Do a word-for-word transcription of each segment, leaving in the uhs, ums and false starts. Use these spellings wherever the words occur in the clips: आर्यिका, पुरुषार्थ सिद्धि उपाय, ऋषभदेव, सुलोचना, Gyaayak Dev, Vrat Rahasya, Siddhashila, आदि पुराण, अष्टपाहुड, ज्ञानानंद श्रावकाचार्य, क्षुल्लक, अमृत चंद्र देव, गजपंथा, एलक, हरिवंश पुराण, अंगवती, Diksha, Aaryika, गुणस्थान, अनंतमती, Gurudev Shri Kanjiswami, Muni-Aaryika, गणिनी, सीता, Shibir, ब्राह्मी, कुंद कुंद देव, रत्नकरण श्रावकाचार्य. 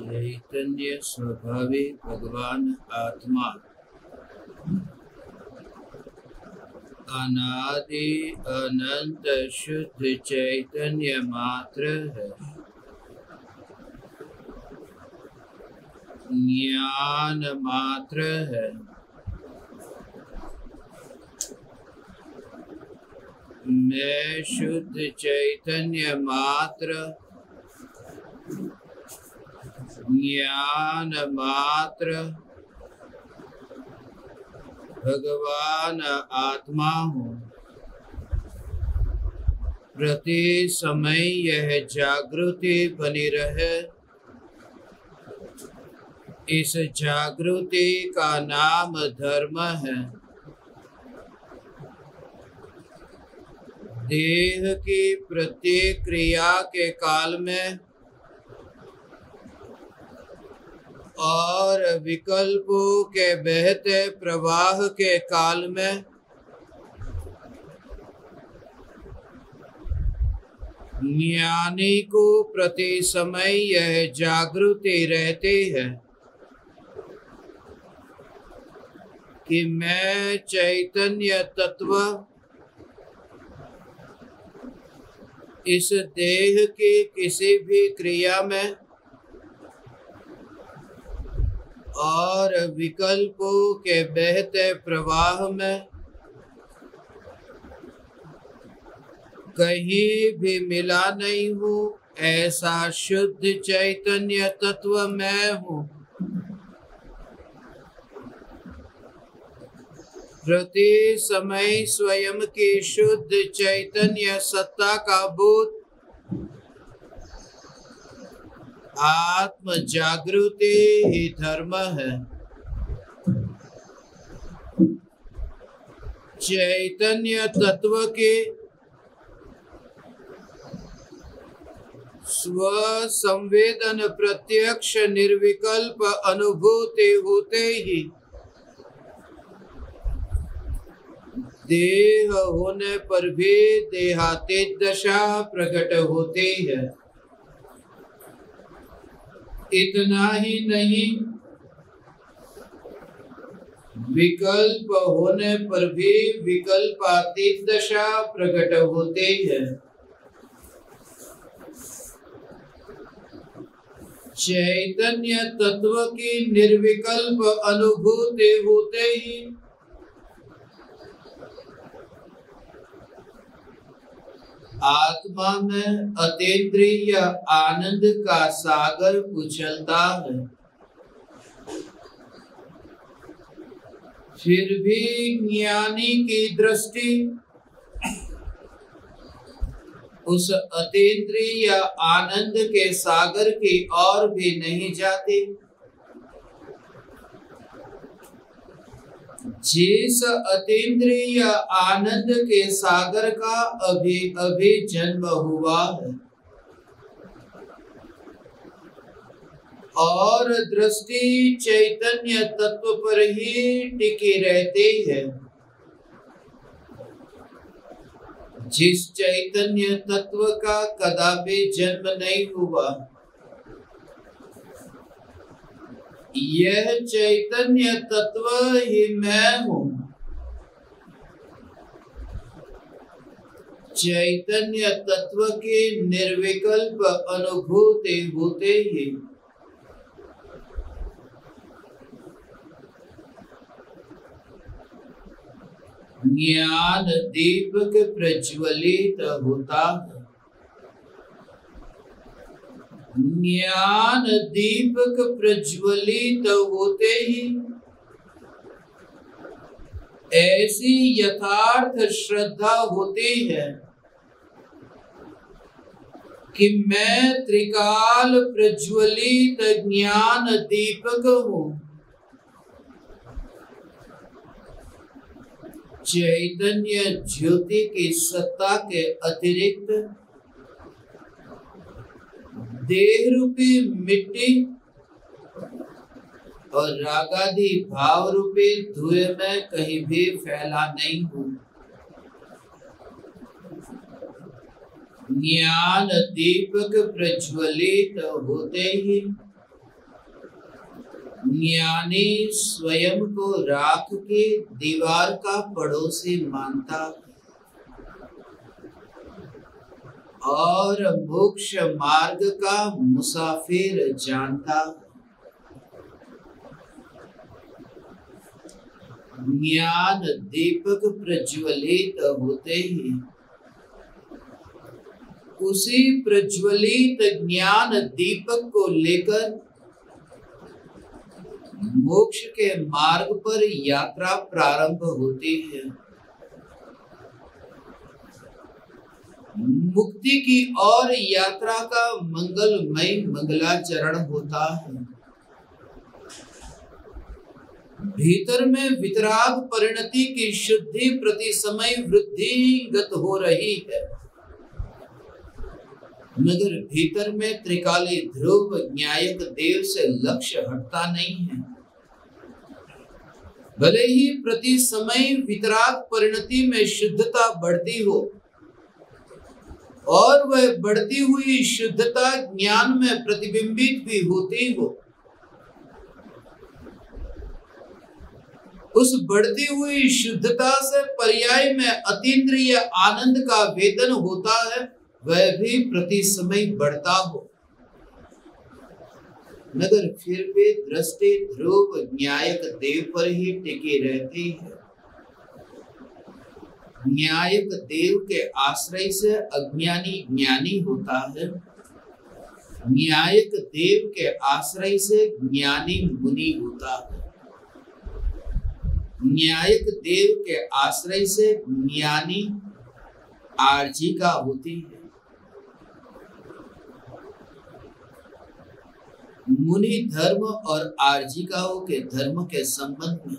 चैतन्य स्वभावी भगवान आत्मा अनादि अनंत शुद्ध चैतन्य मात्र है। ज्ञान मात्र है, मैं शुद्ध चैतन्य मात्र ज्ञान मात्र भगवान आत्मा हूँ। प्रति समय यह जागृति बनी रहे, इस जागृति का नाम धर्म है। देह की प्रत्येक क्रिया के काल में और विकल्पों के बहते प्रवाह के काल में ज्ञानी को प्रति समय यह जागृति रहती है कि मैं चैतन्य तत्व इस देह की किसी भी क्रिया में और विकल्पों के बहते प्रवाह में कहीं भी मिला नहीं हूँ। ऐसा शुद्ध चैतन्य तत्व मैं हूँ। प्रति समय स्वयं की शुद्ध चैतन्य सत्ता का बोध आत्म जागृति ही धर्म है। चैतन्य तत्व के स्व संवेदन प्रत्यक्ष निर्विकल्प अनुभूति होते ही देह होने पर भी देहातीत दशा प्रकट होती है। इतना ही नहीं, विकल्प होने पर भी विकल्पातीत दशा प्रकट होती है। चैतन्य तत्व की निर्विकल्प अनुभूति होते ही आत्मा में अतीन्द्रिय आनंद का सागर उछलता है, फिर भी ज्ञानी की दृष्टि उस अतीन्द्रिय आनंद के सागर की ओर भी नहीं जाती। जिस अतीन्द्रिय आनंद के सागर का अभी अभी जन्म हुआ है और दृष्टि चैतन्य तत्व पर ही टिकी रहती है, जिस चैतन्य तत्व का कदापि जन्म नहीं हुआ, यह चैतन्य तत्व ही मैं हूँ। चैतन्य तत्व के निर्विकल्प अनुभूति होते ही ज्ञान दीपक प्रज्वलित होता है। ज्ञान दीपक प्रज्वलित होते ही ऐसी यथार्थ श्रद्धा होती है कि मैं त्रिकाल प्रज्वलित ज्ञान दीपक हूँ। चैतन्य ज्योति की सत्ता के अतिरिक्त देह रूपी मिट्टी और रागादि भाव रूपी धुएं में कहीं भी फैला नहीं हूँ। ज्ञान दीपक प्रज्वलित होते ही ज्ञानी स्वयं को राख के दीवार का पड़ोसी मानता और मोक्ष मार्ग का मुसाफिर जानता। ज्ञान दीपक प्रज्वलित होते ही उसी प्रज्वलित ज्ञान दीपक को लेकर मोक्ष के मार्ग पर यात्रा प्रारंभ होती है। मुक्ति की ओर यात्रा का मंगलमय मंगलाचरण होता है। भीतर में वितराग परिणति की शुद्धि प्रति समय वृद्धिगत हो रही है, मगर भीतर में त्रिकाली ध्रुव न्यायक देव से लक्ष्य हटता नहीं है। भले ही प्रति समय वितराग परिणति में शुद्धता बढ़ती हो और वह बढ़ती हुई शुद्धता ज्ञान में प्रतिबिंबित भी होती हो, उस बढ़ती हुई शुद्धता से पर्याय में अतीन्द्रिय आनंद का वेतन होता है, वह भी प्रति समय बढ़ता हो, मगर फिर भी दृष्टि ध्रुव न्यायक देव पर ही टिकी रहती है। न्यायक देव के आश्रय से अज्ञानी ज्ञानी होता है, न्यायक देव के आश्रय से ज्ञानी मुनि होता है, न्यायक देव के आश्रय से ज्ञानी आर्जिका होती है। मुनि धर्म और आर्जिकाओं के धर्म के संबंध में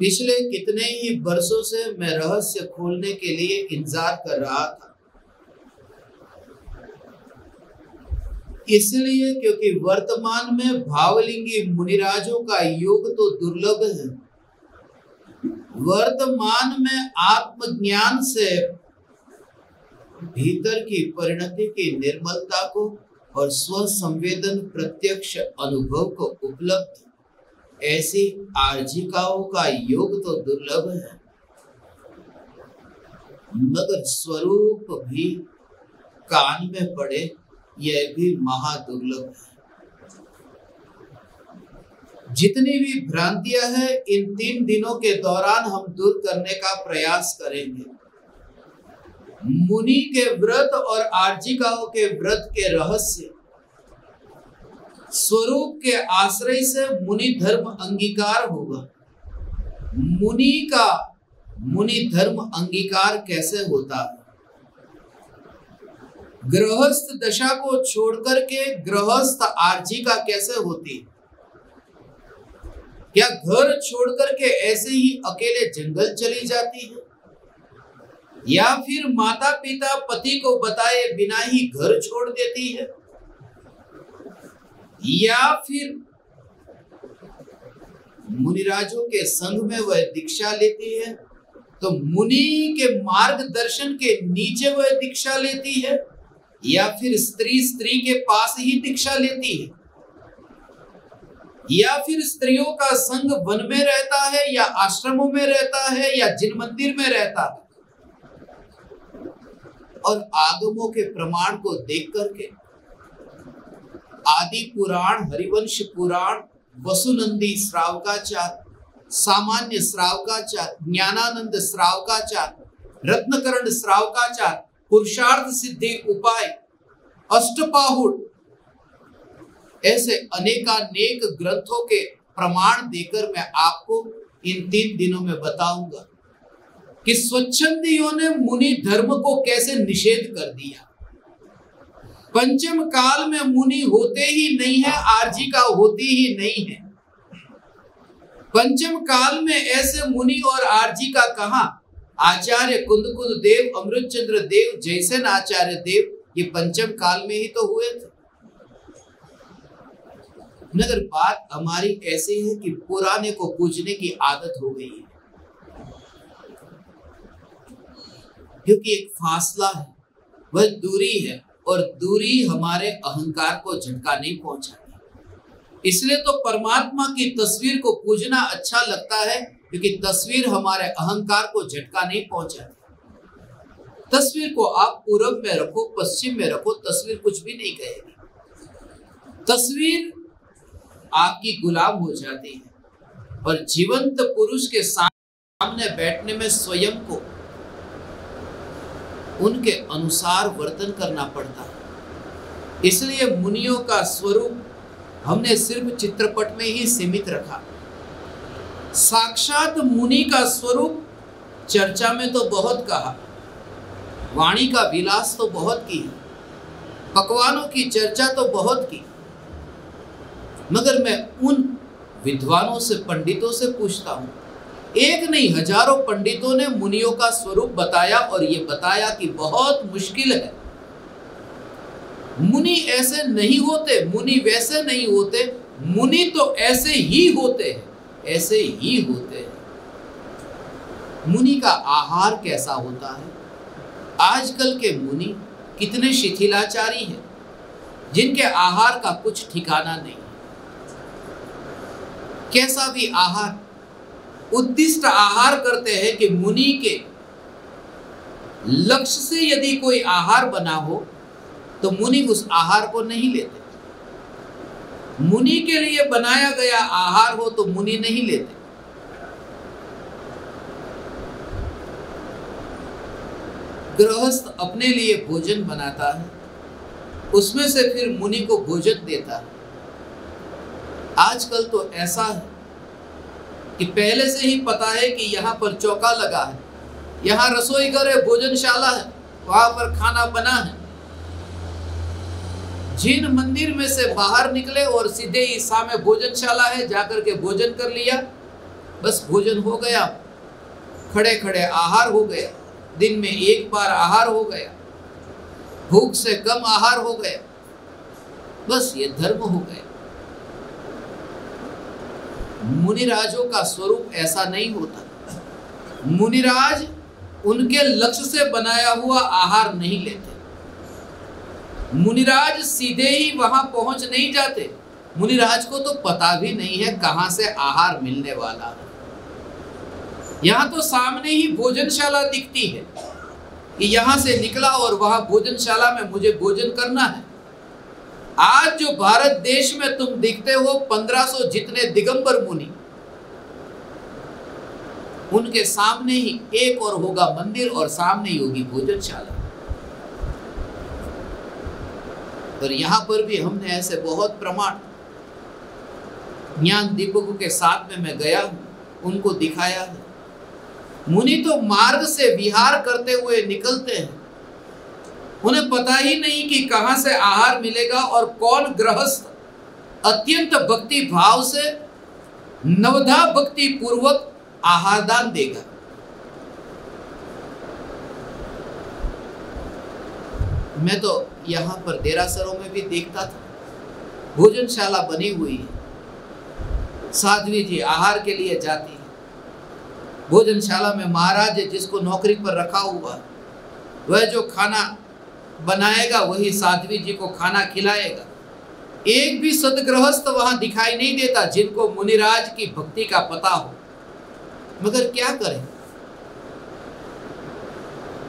पिछले कितने ही वर्षों से मैं रहस्य खोलने के लिए इंतजार कर रहा था, इसलिए क्योंकि वर्तमान में भावलिंगी मुनिराजों का योग तो दुर्लभ है। वर्तमान में आत्मज्ञान से भीतर की परिणति की निर्मलता को और स्व संवेदन प्रत्यक्ष अनुभव को उपलब्ध ऐसी आर्जिकाओं का योग तो दुर्लभ है, मगर स्वरूप भी कान में पड़े यह भी महादुर्लभ है। जितनी भी भ्रांतियां हैं इन तीन दिनों के दौरान हम दूर करने का प्रयास करेंगे। मुनि के व्रत और आर्जिकाओं के व्रत के रहस्य स्वरूप के आश्रय से मुनि धर्म अंगीकार होगा। मुनि का मुनि धर्म अंगीकार कैसे होता है? गृहस्थ दशा को छोड़कर के गृहस्थ आर्जिका कैसे होती? क्या घर छोड़कर के ऐसे ही अकेले जंगल चली जाती है, या फिर माता पिता पति को बताए बिना ही घर छोड़ देती है, या फिर मुनिराजों के संग में वह दीक्षा लेती है तो मुनि के मार्गदर्शन के नीचे वह दीक्षा लेती है, या फिर स्त्री स्त्री के पास ही दीक्षा लेती है, या फिर स्त्रियों का संग वन में रहता है या आश्रमों में रहता है या जिन मंदिर में रहता है। और आगमों के प्रमाण को देख करके आदि पुराण, हरिवंश पुराण, वसुनंदी श्रावकाचार्य, सामान्य श्रावकाचार्य, ज्ञानानंद श्रावकाचार्य, रत्नकरण श्रावकाचार्य, पुरुषार्थ सिद्धि उपाय, अष्टपाहुट, ऐसे अनेकानेक ग्रंथों के प्रमाण देकर मैं आपको इन तीन दिनों में बताऊंगा कि स्वच्छंदियों ने मुनि धर्म को कैसे निषेध कर दिया। पंचम काल में मुनि होते ही नहीं है, आर्जिका होती ही नहीं है। पंचम काल में ऐसे मुनि और आर्जिका कहाँ? आचार्य कुंद कुंद देव, अमृत चंद्र देव, जैसे आचार्य देव ये पंचम काल में ही तो हुए थे। मगर बात हमारी ऐसी है कि पुराने को पूजने की आदत हो गई है, क्योंकि एक फासला है, वह दूरी है, और दूरी हमारे अहंकार को झटका नहीं पहुंचाती। इसलिए तो परमात्मा की तस्वीर को पूजना अच्छा लगता है, क्योंकि तस्वीर हमारे अहंकार को झटका नहीं पहुंचाती। तस्वीर को आप पूरब में रखो, पश्चिम में रखो, तस्वीर कुछ भी नहीं कहेगी। तस्वीर आपकी गुलाम हो जाती है और जीवंत पुरुष के सामने बैठने में स्वयं को उनके अनुसार वर्तन करना पड़ता है। इसलिए मुनियों का स्वरूप हमने सिर्फ चित्रपट में ही सीमित रखा। साक्षात मुनि का स्वरूप चर्चा में तो बहुत कहा, वाणी का विलास तो बहुत की, पकवानों की चर्चा तो बहुत की, मगर मैं उन विद्वानों से, पंडितों से पूछता हूँ, एक नहीं हजारों पंडितों ने मुनियों का स्वरूप बताया और ये बताया कि बहुत मुश्किल है। मुनि ऐसे नहीं होते, मुनि वैसे नहीं होते, मुनि तो ऐसे ही होते हैं, ऐसे ही होते हैं। मुनि का आहार कैसा होता है? आजकल के मुनि कितने शिथिलाचारी हैं, जिनके आहार का कुछ ठिकाना नहीं। कैसा भी आहार, उद्दिष्ट आहार करते हैं कि मुनि के लक्ष्य से यदि कोई आहार बना हो तो मुनि उस आहार को नहीं लेते। मुनि के लिए बनाया गया आहार हो तो मुनि नहीं लेते। गृहस्थ अपने लिए भोजन बनाता है, उसमें से फिर मुनि को भोजन देता है। आजकल तो ऐसा है कि पहले से ही पता है कि यहाँ पर चौका लगा है, यहाँ रसोई घर है, भोजनशाला है, वहां पर खाना बना है। जिन मंदिर में से बाहर निकले और सीधे ही सामने भोजनशाला है, जाकर के भोजन कर लिया, बस भोजन हो गया, खड़े खड़े आहार हो गया, दिन में एक बार आहार हो गया, भूख से कम आहार हो गया, बस ये धर्म हो गया। मुनिराजों का स्वरूप ऐसा नहीं होता। मुनिराज उनके लक्ष्य से बनाया हुआ आहार नहीं लेते। मुनिराज सीधे ही वहां पहुंच नहीं जाते। मुनिराज को तो पता भी नहीं है कहां से आहार मिलने वाला है। यहाँ तो सामने ही भोजनशाला दिखती है कि यहाँ से निकला और वहां भोजनशाला में मुझे भोजन करना है। आज जो भारत देश में तुम दिखते हो, पंद्रह सौ जितने दिगंबर मुनि, उनके सामने ही एक और होगा मंदिर और सामने योगी भोजनशाला। और यहाँ पर भी हमने ऐसे बहुत प्रमाण ज्ञान दीपकों के साथ में मैं गया हूं, उनको दिखाया है। मुनि तो मार्ग से विहार करते हुए निकलते हैं, उन्हें पता ही नहीं कि कहाँ से आहार मिलेगा और कौन गृहस्थ अत्यंत भक्ति भाव से नवधा भक्ति पूर्वक आहार दान देगा। मैं तो यहाँ पर देरासरों में भी देखता था, भोजनशाला बनी हुई है, साध्वी जी आहार के लिए जाती है। भोजनशाला में महाराज जिसको नौकरी पर रखा हुआ वह जो खाना बनाएगा वही साध्वी जी को खाना खिलाएगा। एक भी सदगृहस्थ वहां दिखाई नहीं देता जिनको मुनिराज की भक्ति का पता हो, मगर क्या करें।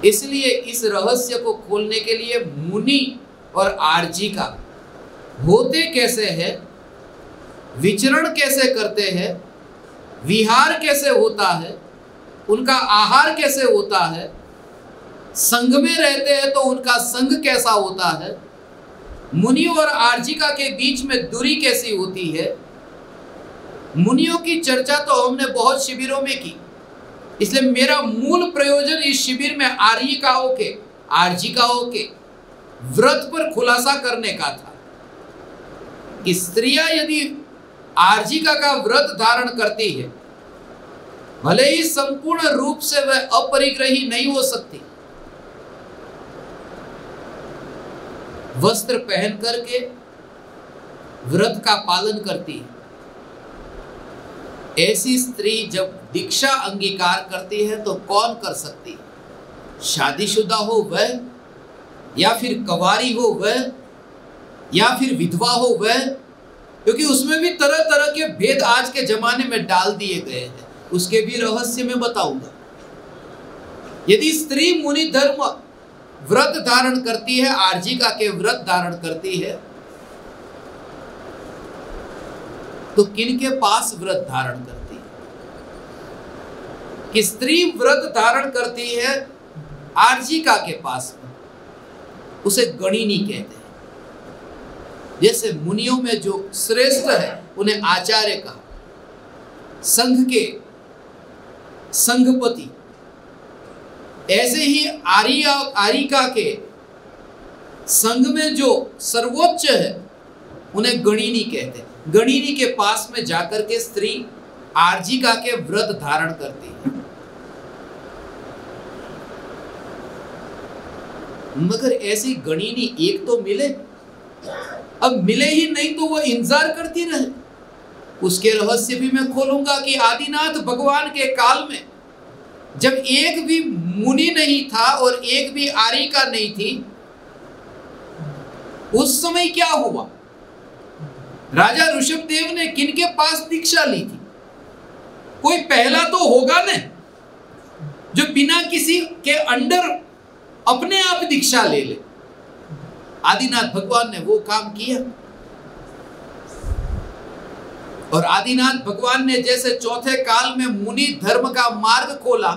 इसलिए इस रहस्य को खोलने के लिए मुनि और आर्जी का होते कैसे हैं, विचरण कैसे करते हैं, विहार कैसे होता है, उनका आहार कैसे होता है, संघ में रहते हैं तो उनका संघ कैसा होता है, मुनि और आर्जिका के बीच में दूरी कैसी होती है। मुनियों की चर्चा तो हमने बहुत शिविरों में की, इसलिए मेरा मूल प्रयोजन इस शिविर में आर्यिकाओं के आर्जिकाओं के व्रत पर खुलासा करने का था कि स्त्रियां यदि आर्जिका का व्रत धारण करती है, भले ही संपूर्ण रूप से वह अपरिग्रही नहीं हो सकती, वस्त्र पहन करके व्रत का पालन करती है। ऐसी स्त्री जब दीक्षा अंगीकार करती है तो कौन कर सकती है? शादीशुदा हो वह, या फिर कवारी हो वह, या फिर विधवा हो वह, क्योंकि उसमें भी तरह तरह के भेद आज के जमाने में डाल दिए गए हैं। उसके भी रहस्य में बताऊंगा। यदि स्त्री मुनि धर्म व्रत धारण करती है, आर्जिका के व्रत धारण करती है, तो किनके पास व्रत धारण करती है? कि स्त्री व्रत धारण करती है आर्जिका के पास, उसे गणिनी कहते हैं। जैसे मुनियों में जो श्रेष्ठ है उन्हें आचार्य कहा, संघ के संघपति, ऐसे ही आर्या आर्यिका के संघ में जो सर्वोच्च है उन्हें गणिनी कहते हैं। गणिनी के पास में जाकर के स्त्री आर्जिका के व्रत धारण करती है। मगर ऐसी गणिनी एक तो मिले, अब मिले ही नहीं तो वो इंतजार करती रहे। उसके रहस्य भी मैं खोलूंगा कि आदिनाथ भगवान के काल में जब एक भी मुनि नहीं था और एक भी आर्यिका नहीं थी, उस समय क्या हुआ। राजा ऋषभदेव ने किनके पास दीक्षा ली थी? कोई पहला तो होगा ना जो बिना किसी के अंडर अपने आप दीक्षा ले ले। आदिनाथ भगवान ने वो काम किया। और आदिनाथ भगवान ने जैसे चौथे काल में मुनि धर्म का मार्ग खोला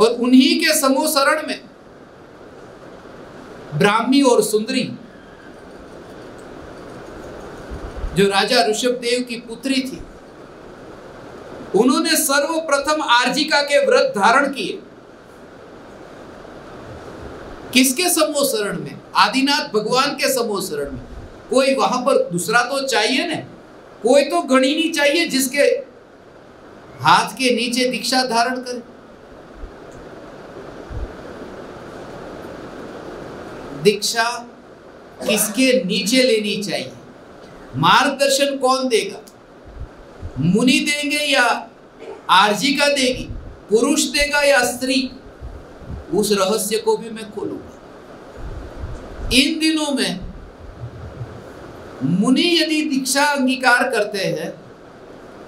और उन्हीं के समोसरण में ब्राह्मी और सुंदरी जो राजा ऋषभदेव की पुत्री थी, उन्होंने सर्वप्रथम आर्जिका के व्रत धारण किए। किसके समोसरण में? आदिनाथ भगवान के समोसरण में। कोई वहां पर दूसरा तो चाहिए ना, कोई तो गणिनी चाहिए जिसके हाथ के नीचे दीक्षा धारण करे। दीक्षा किसके नीचे लेनी चाहिए? मार्गदर्शन कौन देगा? मुनि देंगे या आर्जिका देगी? पुरुष देगा या स्त्री? उस रहस्य को भी मैं खोलूंगा। इन दिनों में मुनि यदि दीक्षा अंगीकार करते हैं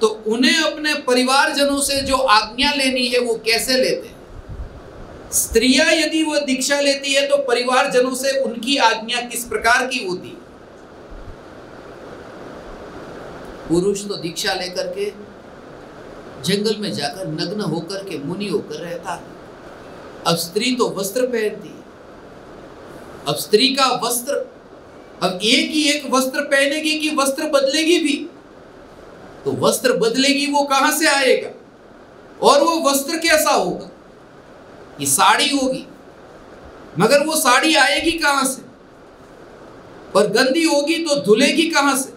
तो उन्हें अपने परिवारजनों से जो आज्ञा लेनी है वो कैसे लेते हैं? स्त्रियां यदि वो दीक्षा लेती है तो परिवारजनों से उनकी आज्ञा किस प्रकार की होती है? पुरुष तो दीक्षा लेकर के जंगल में जाकर नग्न होकर के मुनि होकर रहता। अब स्त्री तो वस्त्र पहनती, अब स्त्री का वस्त्र, अब एक ही एक वस्त्र पहनेगी कि वस्त्र बदलेगी भी, तो वस्त्र बदलेगी वो कहां से आएगा और वो वस्त्र कैसा होगा? ये साड़ी होगी, मगर वो साड़ी आएगी कहां से? और गंदी होगी तो धुलेगी कहां से?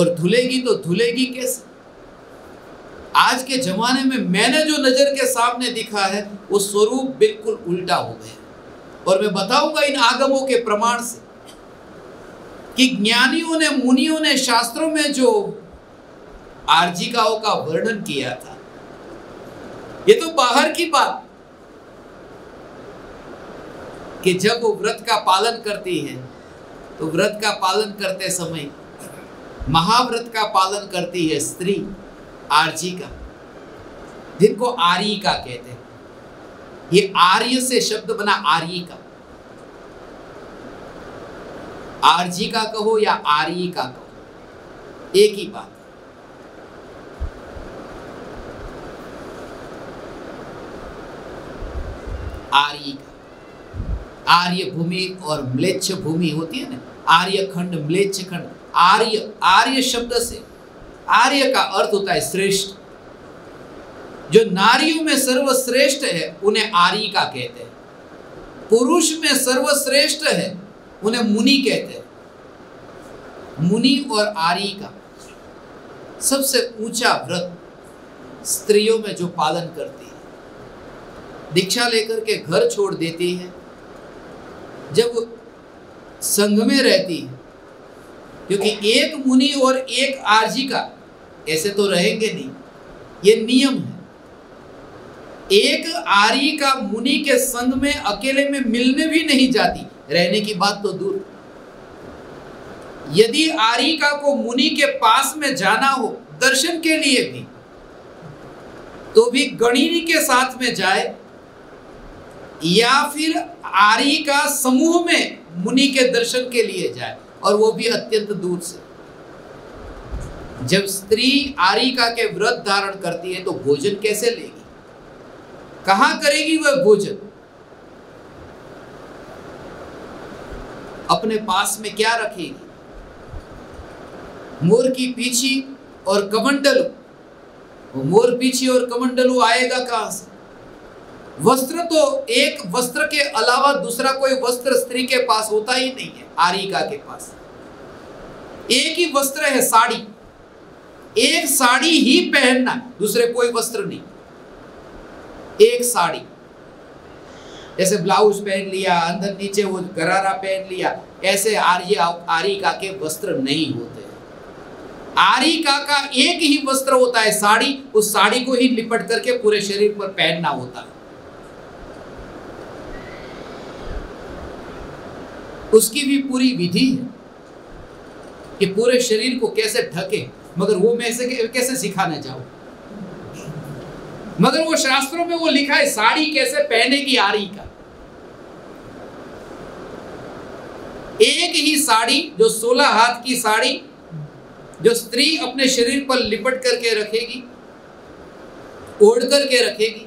और धुलेगी तो धुलेगी कैसे? आज के जमाने में मैंने जो नजर के सामने दिखा है वो स्वरूप बिल्कुल उल्टा हो गया। और मैं बताऊंगा इन आगमों के प्रमाण से कि ज्ञानियों ने, मुनियों ने शास्त्रों में जो आर्जिकाओं का वर्णन किया था, ये तो बाहर की बात कि जब वो व्रत का पालन करती है तो व्रत का पालन करते समय, महाव्रत का पालन करती है स्त्री आर्जिका, जिनको आरीका कहते हैं। ये आर्य से शब्द बना आर्यिका, आर्जिका कहो या आर्यिका कहो, एक ही बात। आर्यिका, आर्य भूमि और म्लेच्छ भूमि होती है ना, आर्य खंड, म्लेच्छ खंड। आर्य, आर्य शब्द से, आर्य का अर्थ होता है श्रेष्ठ। जो नारियों में सर्वश्रेष्ठ है उन्हें आर्यिका कहते हैं, पुरुष में सर्वश्रेष्ठ है उन्हें मुनि कहते हैं। मुनि और आर्यिका, सबसे ऊंचा व्रत स्त्रियों में जो पालन करती है, दीक्षा लेकर के घर छोड़ देती है, जब संघ में रहती है, क्योंकि एक मुनि और एक आर्जिका ऐसे तो रहेंगे नहीं, ये नियम है। एक आर्यिका मुनि के संग में अकेले में मिलने भी नहीं जाती, रहने की बात तो दूर। यदि आर्यिका को मुनि के पास में जाना हो दर्शन के लिए भी, तो भी गणिनी के साथ में जाए, या फिर आर्यिका समूह में मुनि के दर्शन के लिए जाए, और वो भी अत्यंत दूर से। जब स्त्री आर्यिका के व्रत धारण करती है तो भोजन कैसे लेगी, कहां करेगी वह भोजन? अपने पास में क्या रखेगी? मोर की पीछी और कमंडलू। मोर पीछी और कमंडलू आएगा कहां से? वस्त्र तो एक वस्त्र के अलावा दूसरा कोई वस्त्र स्त्री के पास होता ही नहीं है। आर्यिका के पास एक ही वस्त्र है, साड़ी। एक साड़ी ही पहनना, दूसरे कोई वस्त्र नहीं, एक साड़ी। जैसे ब्लाउज पहन लिया, अंदर नीचे वो गरारा पहन लिया, ऐसे आर्य आर्यिका के वस्त्र नहीं होते। आर्यिका का एक ही वस्त्र होता है साड़ी, उस साड़ी को ही लिपट करके पूरे शरीर पर पहनना होता है। उसकी भी पूरी विधि है कि पूरे शरीर को कैसे ढके, मगर वो मैं ऐसे कैसे सिखाने जाऊं? मगर वो शास्त्रों में वो लिखा है साड़ी कैसे पहनेगी आर्यिका। एक ही साड़ी, जो सोलह हाथ की साड़ी जो स्त्री अपने शरीर पर लिपट करके रखेगी, ओढ़ करके रखेगी,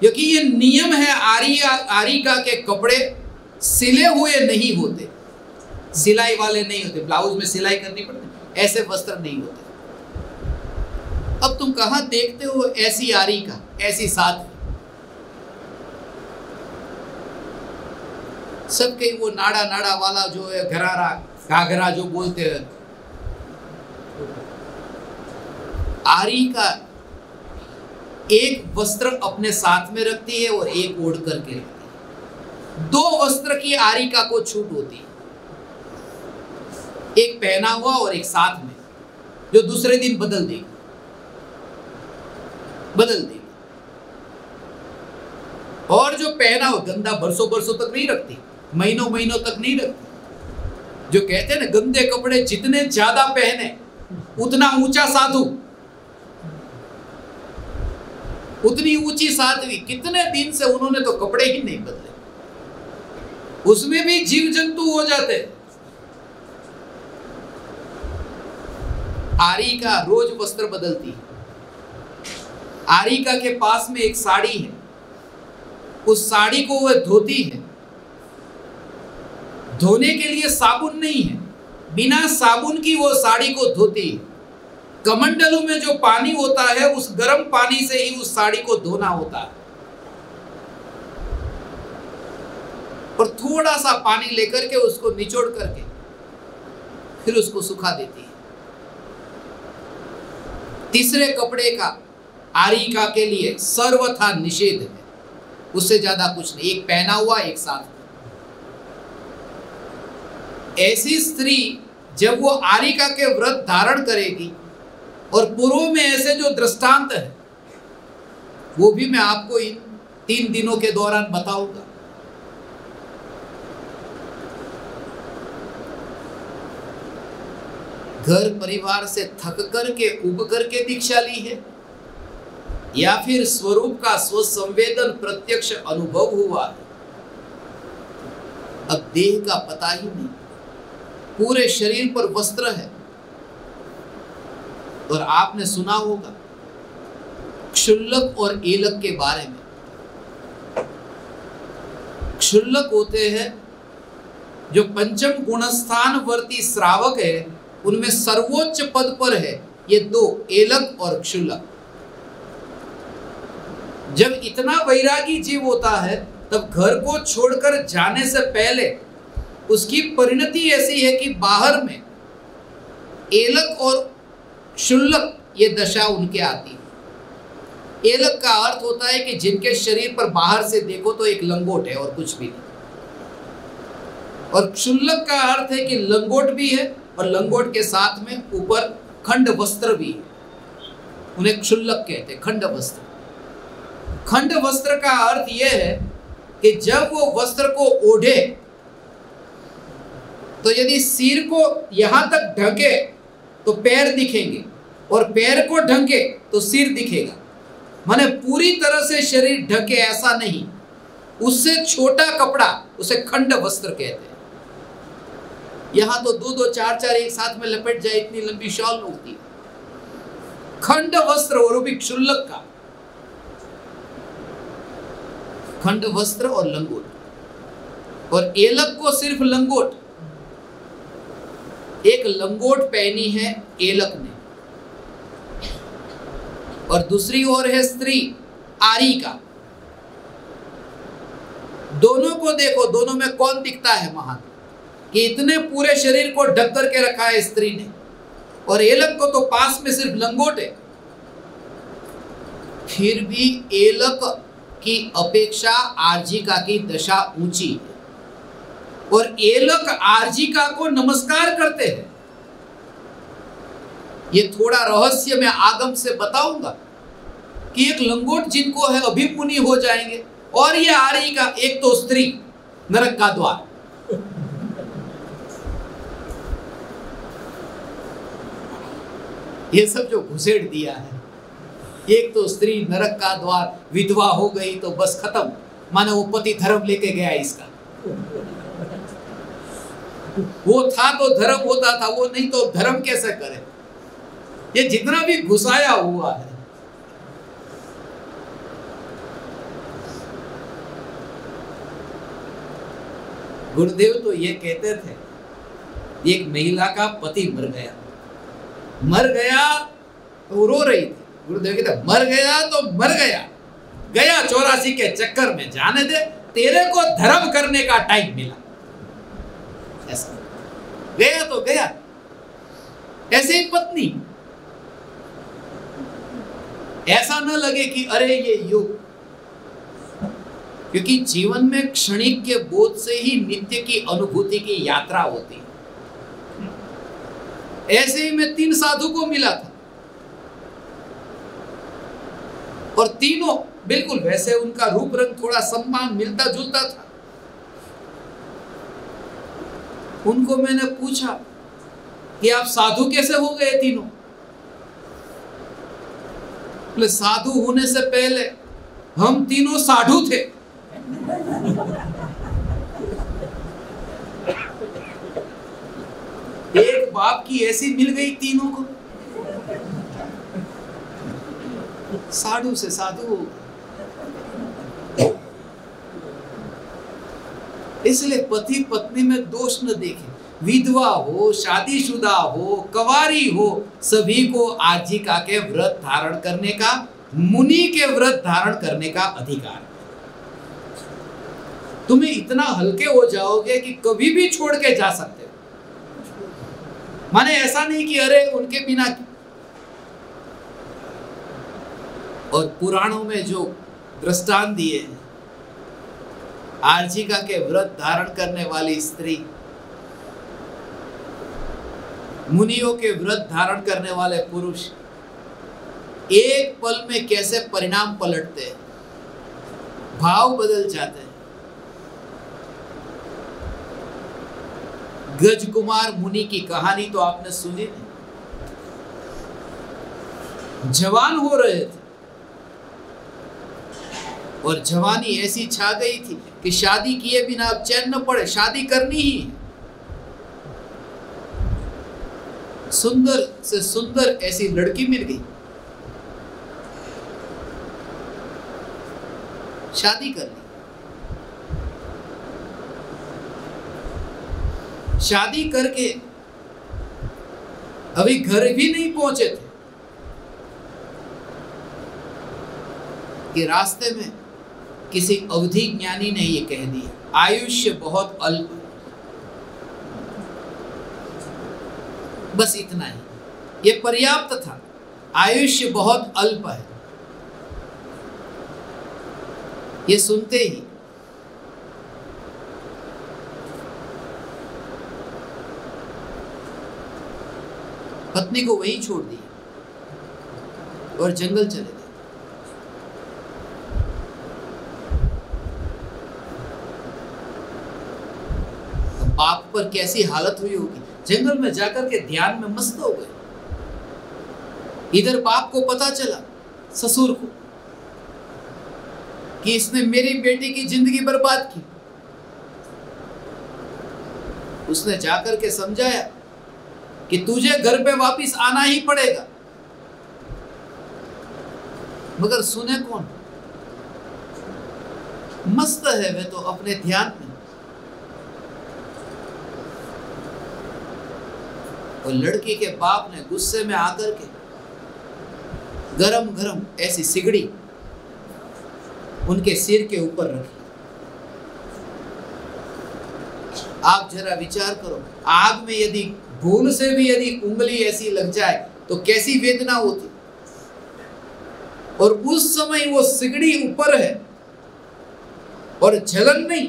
क्योंकि ये नियम है। आर्य आर्यिका के कपड़े सिले हुए नहीं होते, सिलाई वाले नहीं होते, ब्लाउज में सिलाई करनी पड़ती, ऐसे वस्त्र नहीं होते। अब तुम कहां देखते हो ऐसी आर्यिका, ऐसी साथ? सबके वो नाड़ा नाड़ा वाला जो है, घरारा घाघरा जो बोलते हैं। आर्यिका एक वस्त्र अपने साथ में रखती है और एक ओढ़ करके रखती है। दो वस्त्र की आर्यिका को छूट होती है, एक पहना हुआ और एक साथ में, जो दूसरे दिन बदल देगी बदल देगी और जो पहना हो गंदा बरसों बरसों तक नहीं रखती, महीनों महीनों तक नहीं रखती। जो कहते हैं ना, गंदे कपड़े जितने ज्यादा पहने उतना ऊंचा साधु, उतनी ऊंची साध्वी। कितने दिन से उन्होंने तो कपड़े ही नहीं बदले, उसमें भी जीव जंतु हो जाते। आरीका रोज वस्त्र बदलती है। आरीका के पास में एक साड़ी है, उस साड़ी को वह धोती है। धोने के लिए साबुन नहीं है, बिना साबुन की वो साड़ी को धोती है। कमंडलों में जो पानी होता है उस गर्म पानी से ही उस साड़ी को धोना होता है। और थोड़ा सा पानी लेकर के उसको निचोड़ करके फिर उसको सुखा देती है। तीसरे कपड़े का आरीका के लिए सर्वथा निषेध है, उससे ज्यादा कुछ नहीं, एक पहना हुआ एक साथ। ऐसी स्त्री जब वो आरीका के व्रत धारण करेगी, और पूर्व में ऐसे जो दृष्टांत है वो भी मैं आपको इन तीन दिनों के दौरान बताऊंगा। घर परिवार से थक कर के उब करके दीक्षा ली है, या फिर स्वरूप का स्वसंवेदन प्रत्यक्ष अनुभव हुआ है, अब देह का पता ही नहीं, पूरे शरीर पर वस्त्र है। और आपने सुना होगा क्षुल्लक और एलक के बारे में। क्षुल्लक होते हैं जो पंचम गुणस्थानवर्ती श्रावक है, उनमें सर्वोच्च पद पर है ये दो, एलक और क्षुल्लक। जब इतना वैरागी जीव होता है तब घर को छोड़कर जाने से पहले उसकी परिणति ऐसी है कि बाहर में एलक और क्षुल्लक ये दशा उनके आती है। एलक का अर्थ होता है कि जिनके शरीर पर बाहर से देखो तो एक लंगोट है और कुछ भी नहीं, और क्षुल्लक का अर्थ है कि लंगोट भी है और लंगोट के साथ में ऊपर खंड वस्त्र भी है, उन्हें क्षुल्लक कहते हैं, खंड वस्त्र। खंड वस्त्र का अर्थ यह है कि जब वो वस्त्र को ओढ़े तो यदि सिर को यहां तक ढके तो पैर दिखेंगे, और पैर को ढके तो सिर दिखेगा, माने पूरी तरह से शरीर ढके ऐसा नहीं, उससे छोटा कपड़ा उसे खंड वस्त्र कहते हैं। यहां तो दो दो चार चार एक साथ में लपेट जाए इतनी लंबी शॉल होती है, खंड वस्त्र, और वो भी क्षुल्लक का। खंड वस्त्र और लंगोट, और एलक को सिर्फ लंगोट, एक लंगोट पहनी है एलक ने। और दूसरी ओर है स्त्री आरीका। दोनों को देखो, दोनों में कौन दिखता है महान, कि इतने पूरे शरीर को ढक कर के रखा है स्त्री ने, और एलक को तो पास में सिर्फ लंगोट है। फिर भी एलक की अपेक्षा आर्जिका की दशा ऊंची, और एलक आर्जिका को नमस्कार करते हैं। ये थोड़ा रहस्य मैं आगम से बताऊंगा कि एक लंगोट जिनको है अभी मुनि हो जाएंगे, और ये आर्जिका, एक तो स्त्री नरक का द्वार। ये सब जो घुसेड़ दिया है, एक तो स्त्री नरक का द्वार, विधवा हो गई तो बस खत्म, माने वो पति धर्म लेके गया इसका। वो था तो धर्म होता था, वो नहीं तो धर्म कैसे करे। ये जितना भी घुसाया हुआ है, गुरुदेव तो ये कहते थे, एक महिला का पति मर गया, मर गया तो रो रही थी। गुरुदेव कहते मर गया तो मर गया, गया चौरासी के चक्कर में, जाने दे, तेरे को धर्म करने का टाइम मिला, ऐसा गया तो गया। ऐसे ही पत्नी, ऐसा न लगे कि अरे ये योग, क्योंकि जीवन में क्षणिक के बोध से ही नित्य की अनुभूति की यात्रा होती है। ऐसे ही मैं तीन साधु को मिला था, और तीनों बिल्कुल वैसे, उनका रूप रंग थोड़ा सम्मान मिलता जुलता था। उनको मैंने पूछा कि आप साधु कैसे हो गए तीनों? बोले साधु होने से पहले हम तीनों साधु थे। एक बाप की ऐसी मिल गई तीनों को, साधु से साधु। इसलिए पति पत्नी में दोष न देखें, विधवा हो, शादीशुदा हो, कवारी हो, सभी को आजीविका के व्रत धारण करने का, मुनि के व्रत धारण करने का अधिकार है। तुम्हें इतना हल्के हो जाओगे कि कभी भी छोड़ के जा सकते हो। माने ऐसा नहीं कि अरे उनके बिना। और पुराणों में जो दृष्टांत दिए हैं, आर्जिका के व्रत धारण करने वाली स्त्री, मुनियों के व्रत धारण करने वाले पुरुष, एक पल में कैसे परिणाम पलटते हैं, भाव बदल जाते हैं। गजकुमार मुनि की कहानी तो आपने सुनी नहीं? जवान हो रहे थे और जवानी ऐसी छा गई थी कि शादी किए बिना अब चैन न पड़े, शादी करनी ही। सुंदर से सुंदर ऐसी लड़की मिल गई, शादी कर ली। शादी करके अभी घर भी नहीं पहुंचे थे कि रास्ते में किसी अवधि ज्ञानी ने ये कह दिया, आयुष्य बहुत अल्प, बस इतना ही, ये पर्याप्त था। आयुष्य बहुत अल्प है, ये सुनते ही पत्नी को वहीं छोड़ दिया और जंगल चले गए। बाप पर कैसी हालत हुई होगी, जंगल में जाकर के ध्यान में मस्त हो गए। इधर बाप को पता चला, ससुर को, कि इसने मेरी बेटी की जिंदगी बर्बाद की। उसने जाकर के समझाया कि तुझे घर पे वापस आना ही पड़ेगा। मगर सुने कौन? मस्त है वे तो अपने ध्यान में। और लड़की के बाप ने गुस्से में आकर के गरम गरम ऐसी सिगड़ी उनके सिर के ऊपर रखी। आप जरा विचार करो, आग में यदि भूल से भी यदि उंगली ऐसी लग जाए तो कैसी वेदना होती। और उस समय वो सिगड़ी ऊपर है और जलन नहीं,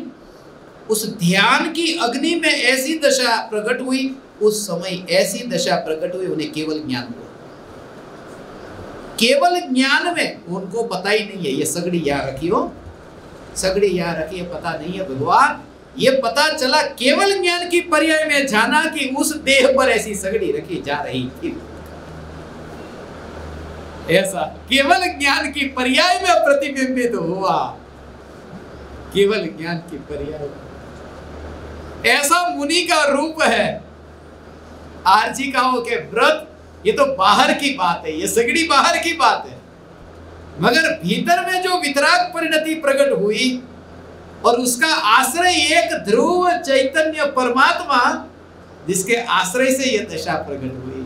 उस ध्यान की अग्नि में ऐसी दशा प्रकट हुई, उस समय ऐसी दशा प्रकट हुई, उन्हें केवल ज्ञान हुआ। केवल ज्ञान में उनको पता ही नहीं है ये सगड़ी यहाँ रखी हो, सगड़ी यहाँ रखी है, पता नहीं है भगवान। ये पता चला केवल ज्ञान की पर्याय में जाना कि उस देह पर ऐसी सगड़ी रखी जा रही थी। ऐसा केवल ज्ञान की पर्याय में प्रतिबिंबित हुआ, केवल ज्ञान की पर्याय। ऐसा मुनि का रूप है। आर्जिकाओं के व्रत ये तो बाहर की बात है, ये सगड़ी बाहर की बात है, मगर भीतर में जो वितराग परिणति प्रकट हुई और उसका आश्रय एक ध्रुव चैतन्य परमात्मा, जिसके आश्रय से ये दशा प्रकट हुई।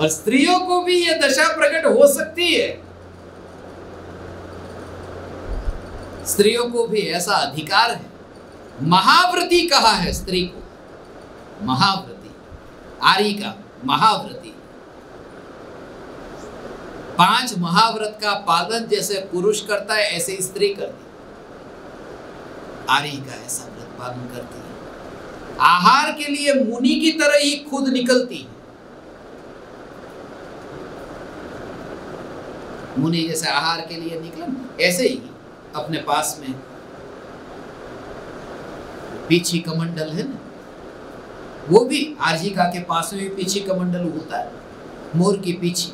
और स्त्रियों को भी ये दशा प्रकट हो सकती है, स्त्रियों को भी ऐसा अधिकार है। महाव्रती कहा है स्त्री को, महाव्रती, आरीका महाव्रती। पांच महाव्रत का पालन जैसे पुरुष करता है ऐसे स्त्री करती है। आरीका ऐसा व्रत पालन करती है, आहार के लिए मुनि की तरह ही खुद निकलती है। मुनि जैसे आहार के लिए निकले, ऐसे ही अपने पास में पीछी कमंडल है ना, वो भी आर्जिका के पास में भी पीछी कमंडल होता है, मोर की पीछी।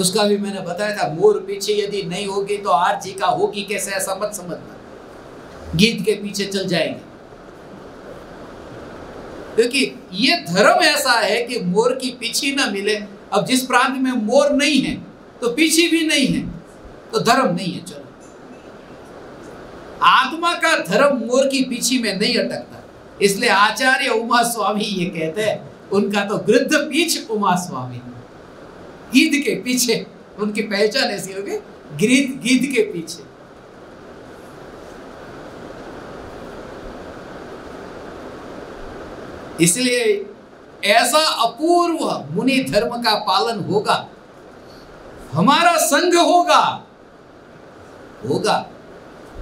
उसका भी मैंने बताया था, मोर पीछे यदि नहीं होगी तो आर्जिका होगी कैसे, ऐसा मत समझना गीत के पीछे चल जाएंगे। क्योंकि ये धर्म ऐसा है कि मोर की पीछी ना मिले अब जिस प्रांत में मोर नहीं है तो पीछे भी नहीं है तो धर्म नहीं है। चलो, आत्मा का धर्म मोर की पीछी में नहीं अटकता। इसलिए आचार्य उमा स्वामी ये कहते हैं, उनका तो गृद्ध पीछ उमा स्वामी, गीध के पीछे उनकी पहचान ऐसी होगी, गीध गीध के पीछे। इसलिए ऐसा अपूर्व मुनि धर्म का पालन होगा, हमारा संघ होगा होगा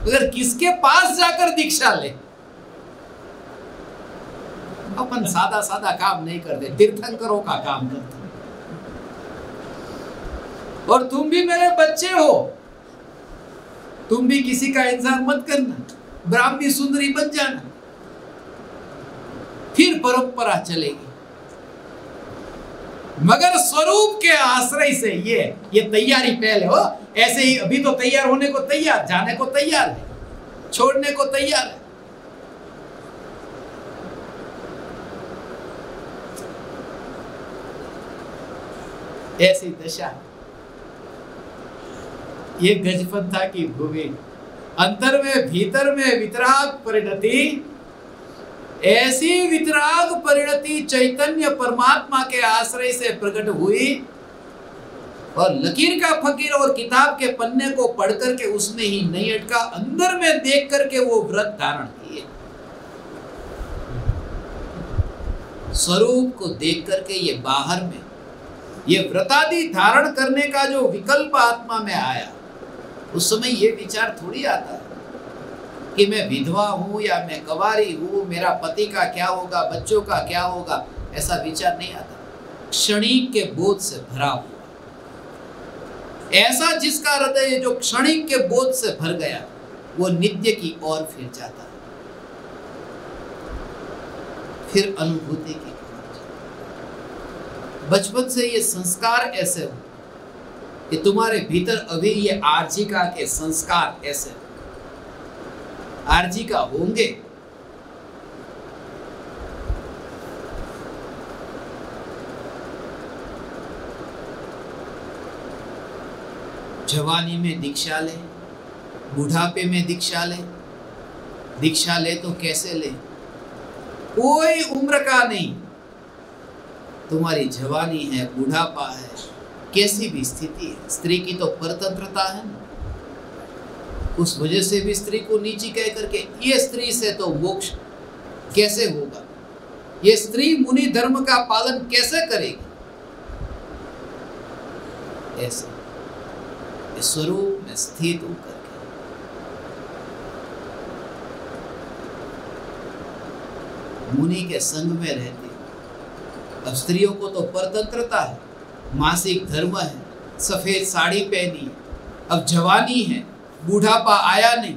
अगर किसके पास जाकर दीक्षा ले। अपन सादा सादा काम नहीं करते, तीर्थंकरों का काम करते। और तुम भी मेरे बच्चे हो, तुम भी किसी का इंतजार मत करना, ब्राह्मणी सुंदरी बन जाना, फिर परंपरा चलेगी। मगर स्वरूप के आश्रय से ये ये तैयारी पहले हो। ऐसे ही अभी तो तैयार होने को तैयार, जाने को तैयार है, छोड़ने को तैयार है। ऐसी दशा ये गजपंथा की भूमि, अंतर में भीतर में वितराग परिणति, ऐसी वितराग परिणति चैतन्य परमात्मा के आश्रय से प्रकट हुई। और लकीर का फकीर और किताब के पन्ने को पढ़ करके उसने ही नहीं अटका, अंदर में देख करके वो व्रत धारण किए। स्वरूप को देख करके ये बाहर में ये व्रतादि धारण करने का जो विकल्प आत्मा में आया, उस समय ये विचार थोड़ी आता है कि मैं विधवा हूँ या मैं कवारी हूँ, मेरा पति का क्या होगा, बच्चों का क्या होगा, ऐसा विचार नहीं आता। क्षणिक के बोध से भरा हुआ ऐसा जिसका हृदय जो क्षणिक के बोध से भर गया, वो नित्य की ओर फिर जाता है, फिर अनुभूति की। बचपन से ये संस्कार ऐसे हो कि तुम्हारे भीतर अभी ये आर्जिका के संस्कार ऐसे हो, आर्जिका होंगे। जवानी में दीक्षा ले, बुढ़ापे में दीक्षा ले। दीक्षा ले तो कैसे ले? कोई उम्र का नहीं, तुम्हारी जवानी है, बुढ़ापा है, कैसी भी स्थिति है। स्त्री की तो परतंत्रता है ना, उस वजह से भी स्त्री को नीची कह करके ये स्त्री से तो मोक्ष कैसे होगा, ये स्त्री मुनि धर्म का पालन कैसे करेगी। ऐसे स्वरूप में स्थित होकर के मुनि के संग में रहती। अब स्त्रियों को तो परतंत्रता है, मासिक धर्म है, सफेद साड़ी पहनी है, अब जवानी है, बूढ़ापा आया नहीं।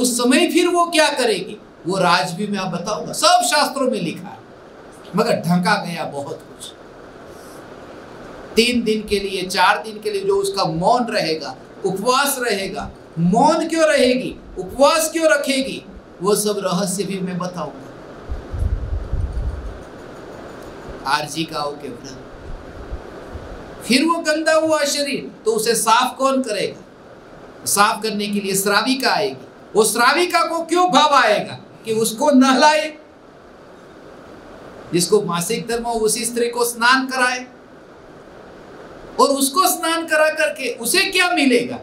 उस समय फिर वो क्या करेगी, वो राज भी मैं बताऊंगा, सब शास्त्रों में लिखा है, मगर ढंका गया बहुत कुछ। तीन दिन के लिए, चार दिन के लिए जो उसका मौन रहेगा, उपवास रहेगा। मौन क्यों रहेगी, उपवास क्यों रखेगी, वो सब रहस्य भी मैं बताऊंगा। आर्जिकाओं के व्रत, फिर वो गंदा हुआ शरीर तो उसे साफ कौन करेगा? साफ करने के लिए श्राविका आएगी। वो श्राविका को क्यों भाव आएगा कि उसको नहलाए, जिसको मासिक धर्म हो उसी स्त्री को स्नान कराए। और उसको स्नान करा करके उसे क्या मिलेगा,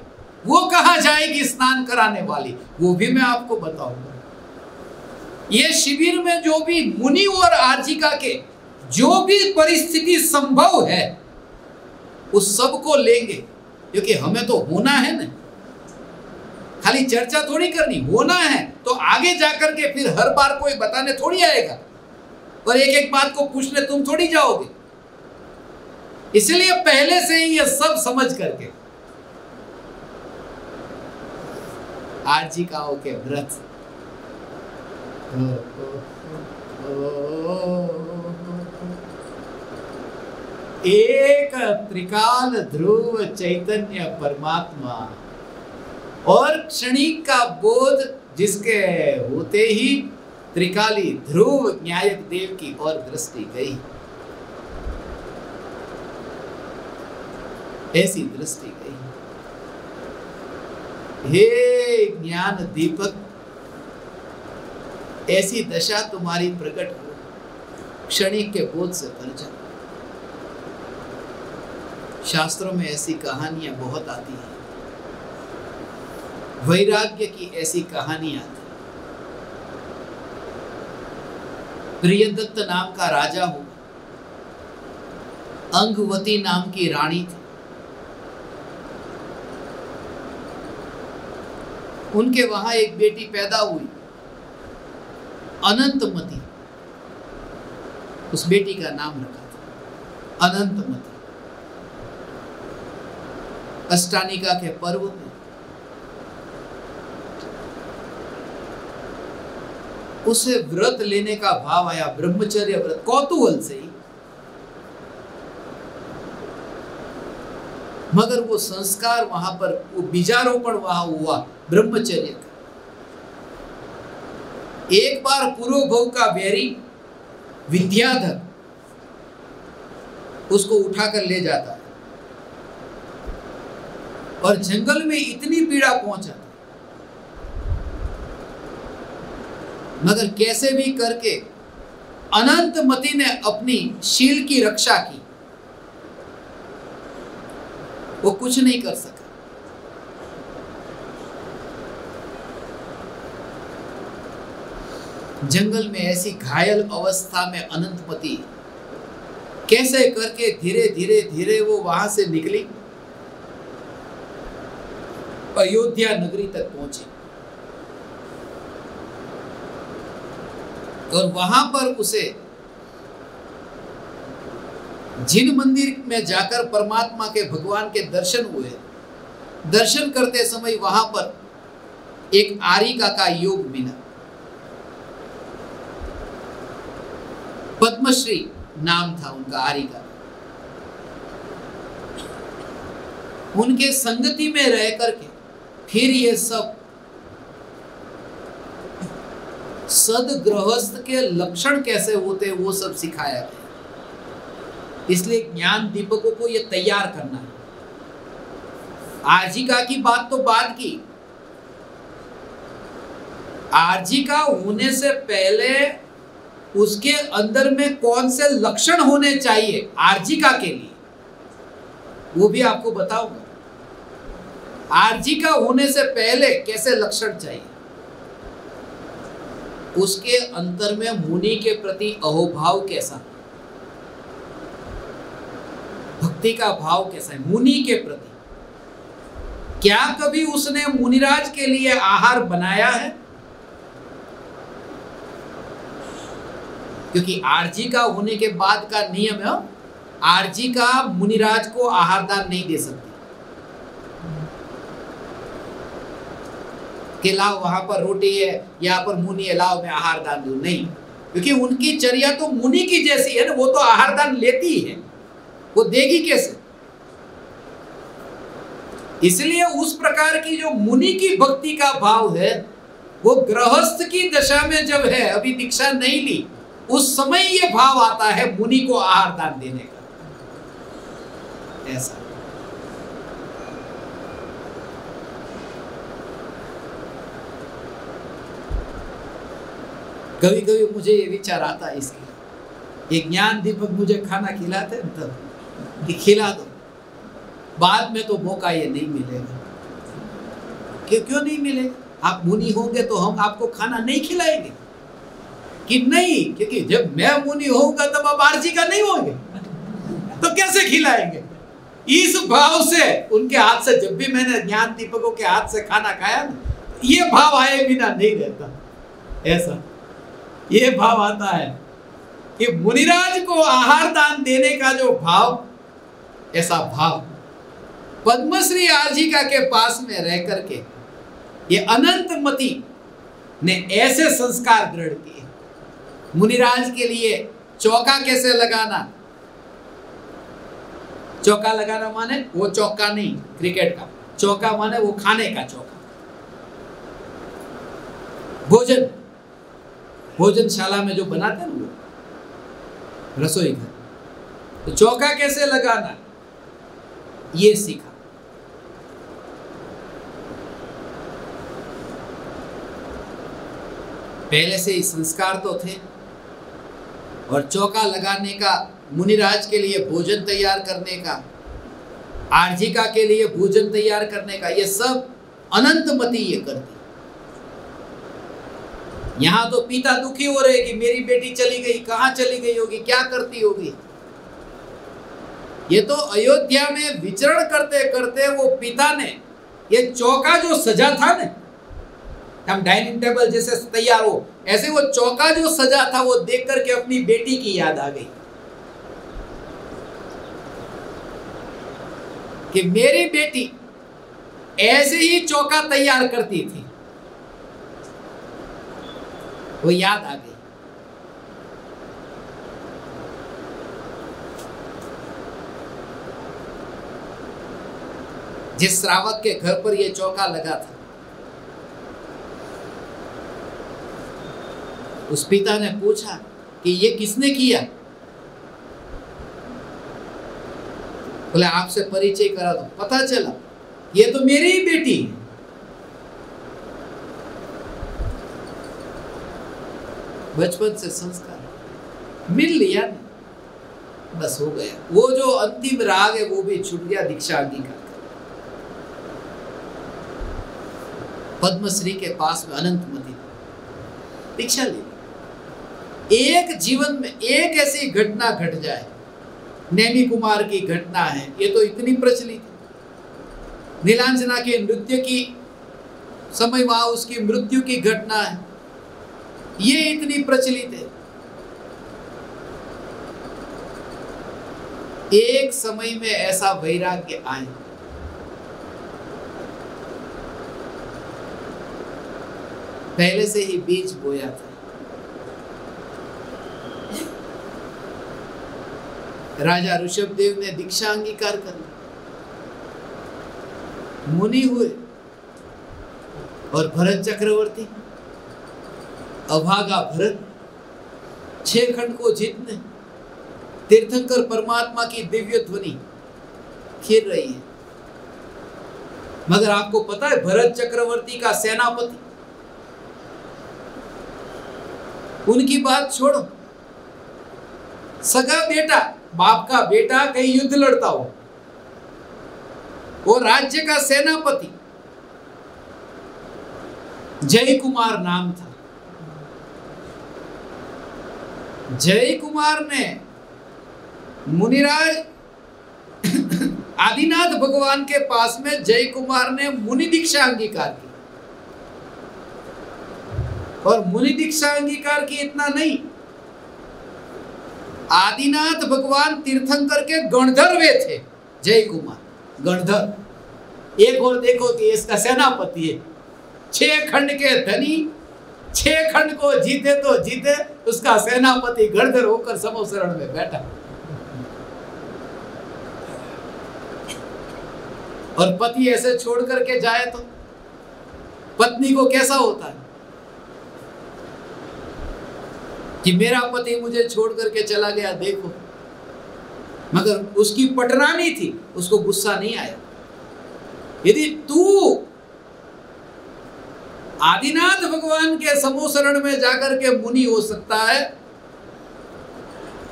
वो कहाँ जाएगी स्नान कराने वाली, वो भी मैं आपको बताऊंगा। ये शिविर में जो भी मुनि और आर्जिका के जो भी परिस्थिति संभव है उस सबको लेंगे, क्योंकि हमें तो होना है ना, खाली चर्चा थोड़ी करनी, होना है। तो आगे जाकर के फिर हर बार कोई बताने थोड़ी आएगा और एक एक बात को पूछने तुम थोड़ी जाओगे। इसलिए पहले से ही ये सब समझ करके आर्जिकाओं के व्रत। एक त्रिकाल ध्रुव चैतन्य परमात्मा और क्षणिक का बोध जिसके होते ही त्रिकाली ध्रुव न्यायक देव की ओर दृष्टि गई। ऐसी दृष्टि गई। हे ज्ञान दीपक, ऐसी दशा तुम्हारी प्रकट हो, क्षणिक के बोध से भर जाओ। शास्त्रों में ऐसी कहानियां बहुत आती हैं, वैराग्य की ऐसी कहानी आती। प्रियदत्त नाम का राजा हुआ, अंगवती नाम की रानी थी। उनके वहां एक बेटी पैदा हुई, अनंतमती। उस बेटी का नाम रखा था अनंतमती। अष्टानिका के पर्व में उसे व्रत लेने का भाव आया, ब्रह्मचर्य व्रत, कौतूहल से ही। मगर वो संस्कार वहां पर, वो बीजारोपण वहां हुआ ब्रह्मचर्य का। एक बार पुरोभव का वैरी विद्याधर उसको उठाकर ले जाता है और जंगल में इतनी पीड़ा पहुंचा, मगर कैसे भी करके अनंतमती ने अपनी शील की रक्षा की। वो कुछ नहीं कर सका। जंगल में ऐसी घायल अवस्था में अनंतमती कैसे करके धीरे धीरे धीरे वो वहां से निकली, अयोध्या नगरी तक पहुंची और वहां पर उसे जिन मंदिर में जाकर परमात्मा के, भगवान के दर्शन हुए। दर्शन करते समय वहां पर एक आरीका का योग मिला। पद्मश्री नाम था उनका, आरीका। उनके संगति में रह करके फिर ये सब सदगृहस्थ के लक्षण कैसे होते हैं वो सब सिखाया गया। इसलिए ज्ञान दीपकों को यह तैयार करना है। आर्जिका की बात तो बाद की, आर्जिका होने से पहले उसके अंदर में कौन से लक्षण होने चाहिए आर्जिका के लिए वो भी आपको बताऊंगा। आर्जिका होने से पहले कैसे लक्षण चाहिए, उसके अंतर में मुनि के प्रति अहोभाव कैसा, भक्ति का भाव कैसा है मुनि के प्रति। क्या कभी उसने मुनिराज के लिए आहार बनाया है? क्योंकि आर्जिका होने के बाद का नियम है, आर्जिका मुनिराज को आहारदान नहीं दे सकती। कि लाओ वहां पर रोटी है, यहाँ पर मुनि है, लाओ मैं आहार दान दूं, नहीं। क्योंकि उनकी चर्या तो मुनि की जैसी है ना, वो तो आहार दान लेती है, वो देगी कैसे? इसलिए उस प्रकार की जो मुनि की भक्ति का भाव है वो गृहस्थ की दशा में जब है, अभी दीक्षा नहीं ली, उस समय ये भाव आता है मुनि को आहार दान देने का। ऐसा कभी कभी मुझे ये विचार आता है, इसके ये ज्ञान दीपक मुझे खाना खिलाते हैं तब कि खिला दो, बाद में तो मौका ये नहीं मिलेगा। क्यों क्यों नहीं मिलेगा? आप मुनि होंगे तो हम आपको खाना नहीं खिलाएंगे कि नहीं? क्योंकि जब मैं मुनि होऊंगा तब आप आर्जिका नहीं होंगे तो कैसे खिलाएंगे? इस भाव से उनके हाथ से, जब भी मैंने ज्ञान दीपकों के हाथ से खाना खाया ना, ये भाव आए बिना नहीं रहता। ऐसा ये भाव आता है कि मुनिराज को आहार दान देने का जो भाव, ऐसा भाव पद्मश्री आर्जिका के पास में रह करके ये अनंतमती ने ऐसे संस्कार दृढ़ किए। मुनिराज के लिए चौका कैसे लगाना, चौका लगाना माने वो चौका नहीं क्रिकेट का, चौका माने वो खाने का चौका, भोजन, भोजनशाला में जो बनाते हैं ना वो रसोई घर, तो चौका कैसे लगाना, ये सीखा। पहले से ही संस्कार तो थे, और चौका लगाने का, मुनिराज के लिए भोजन तैयार करने का, आर्जिका के लिए भोजन तैयार करने का, ये सब अनंतमती ये करती। यहाँ तो पिता दुखी हो रहे कि मेरी बेटी चली गई, कहाँ चली गई होगी, क्या करती होगी। ये तो अयोध्या में विचरण करते करते वो पिता ने ये चौका जो सजा था ना, हम डाइनिंग टेबल जैसे तैयार हो, ऐसे वो चौका जो सजा था वो देख करके अपनी बेटी की याद आ गई कि मेरी बेटी ऐसे ही चौका तैयार करती थी, वो याद आ गई। जिस श्रावक के घर पर ये चौका लगा था, उस पिता ने पूछा कि ये किसने किया। बोले आपसे परिचय करा तो पता चला ये तो मेरी ही बेटी है। बचपन से संस्कार मिल लिया, बस हो गया। वो जो अंतिम राग है वो भी छूट गया। दीक्षा जी का पद्मश्री के पास में अनंतमती दीक्षा ली। एक जीवन में एक ऐसी घटना घट जाए, नेमी कुमार की घटना है, ये तो इतनी प्रचलित है। नीलांजना के नृत्य की समय वहाँ उसकी मृत्यु की घटना है, ये इतनी प्रचलित है। एक समय में ऐसा वैराग्य आए, पहले से ही बीज बोया था। राजा ऋषभदेव ने दीक्षा अंगीकार कर ली, मुनि हुए, और भरत चक्रवर्ती अभागा भरत छह खंड को जीतने, तीर्थंकर परमात्मा की दिव्य ध्वनि खीर रही है। मगर आपको पता है भरत चक्रवर्ती का सेनापति, उनकी बात छोड़ो, सगा बेटा, बाप का बेटा कहीं युद्ध लड़ता हो, वो राज्य का सेनापति, जय कुमार नाम था। जय कुमार ने मुनिराज आदिनाथ भगवान के पास में जय कुमार ने मुनि दीक्षा अंगीकार की, और मुनि दीक्षा अंगीकार की इतना नहीं, आदिनाथ भगवान तीर्थंकर के गणधर्वे थे। जय कुमार गणधर, एक और देखो कि इसका सेनापति है, छह खंड के धनी, छह खंड को जीते तो जीते, उसका सेनापति गणधर होकर समोसरण में बैठा, और पति ऐसे छोड़ करके जाए तो पत्नी को कैसा होता है कि मेरा पति मुझे छोड़ करके चला गया। देखो, मगर उसकी पटरानी थी, उसको गुस्सा नहीं आया। यदि तू आदिनाथ भगवान के समोसरण में जाकर के मुनि हो सकता है,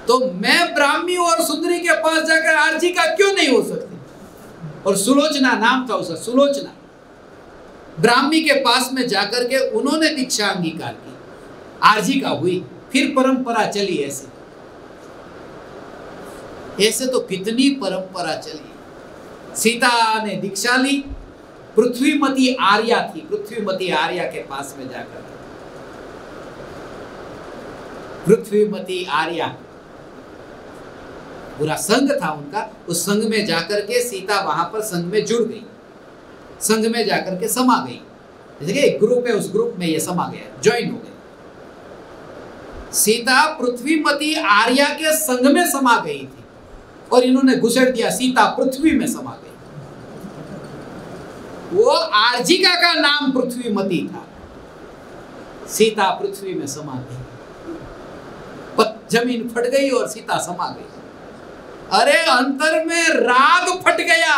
तो मैं ब्राह्मी और सुंदरी के पास जाकर आर्जिका क्यों नहीं हो सकती। और सुलोचना नाम था उसका, सुलोचना ब्राह्मी के पास में जाकर के उन्होंने दीक्षा अंगीकार की, आर्जिका हुई, फिर परंपरा चली। ऐसे ऐसे तो कितनी परंपरा चली। सीता ने दीक्षा ली, पृथ्वीमती आर्या थी, पृथ्वीमती आर्या के पास में जाकर, पृथ्वीमती आर्या पूरा संघ था उनका, उस संघ में जाकर के सीता वहां पर संघ में जुड़ गई, संघ में जाकर के समा गई। जैसे कि एक ग्रुप है, उस ग्रुप में ये समा गया, ज्वाइन हो गई। सीता पृथ्वीमती आर्या के संघ में समा गई थी, और इन्होंने घुसेड़ दिया, सीता पृथ्वी में समा गई। वो आर्जिका का नाम पृथ्वीमती था, सीता पृथ्वी में समा गई, जमीन फट गई और सीता समा गई। अरे अंतर में राग फट गया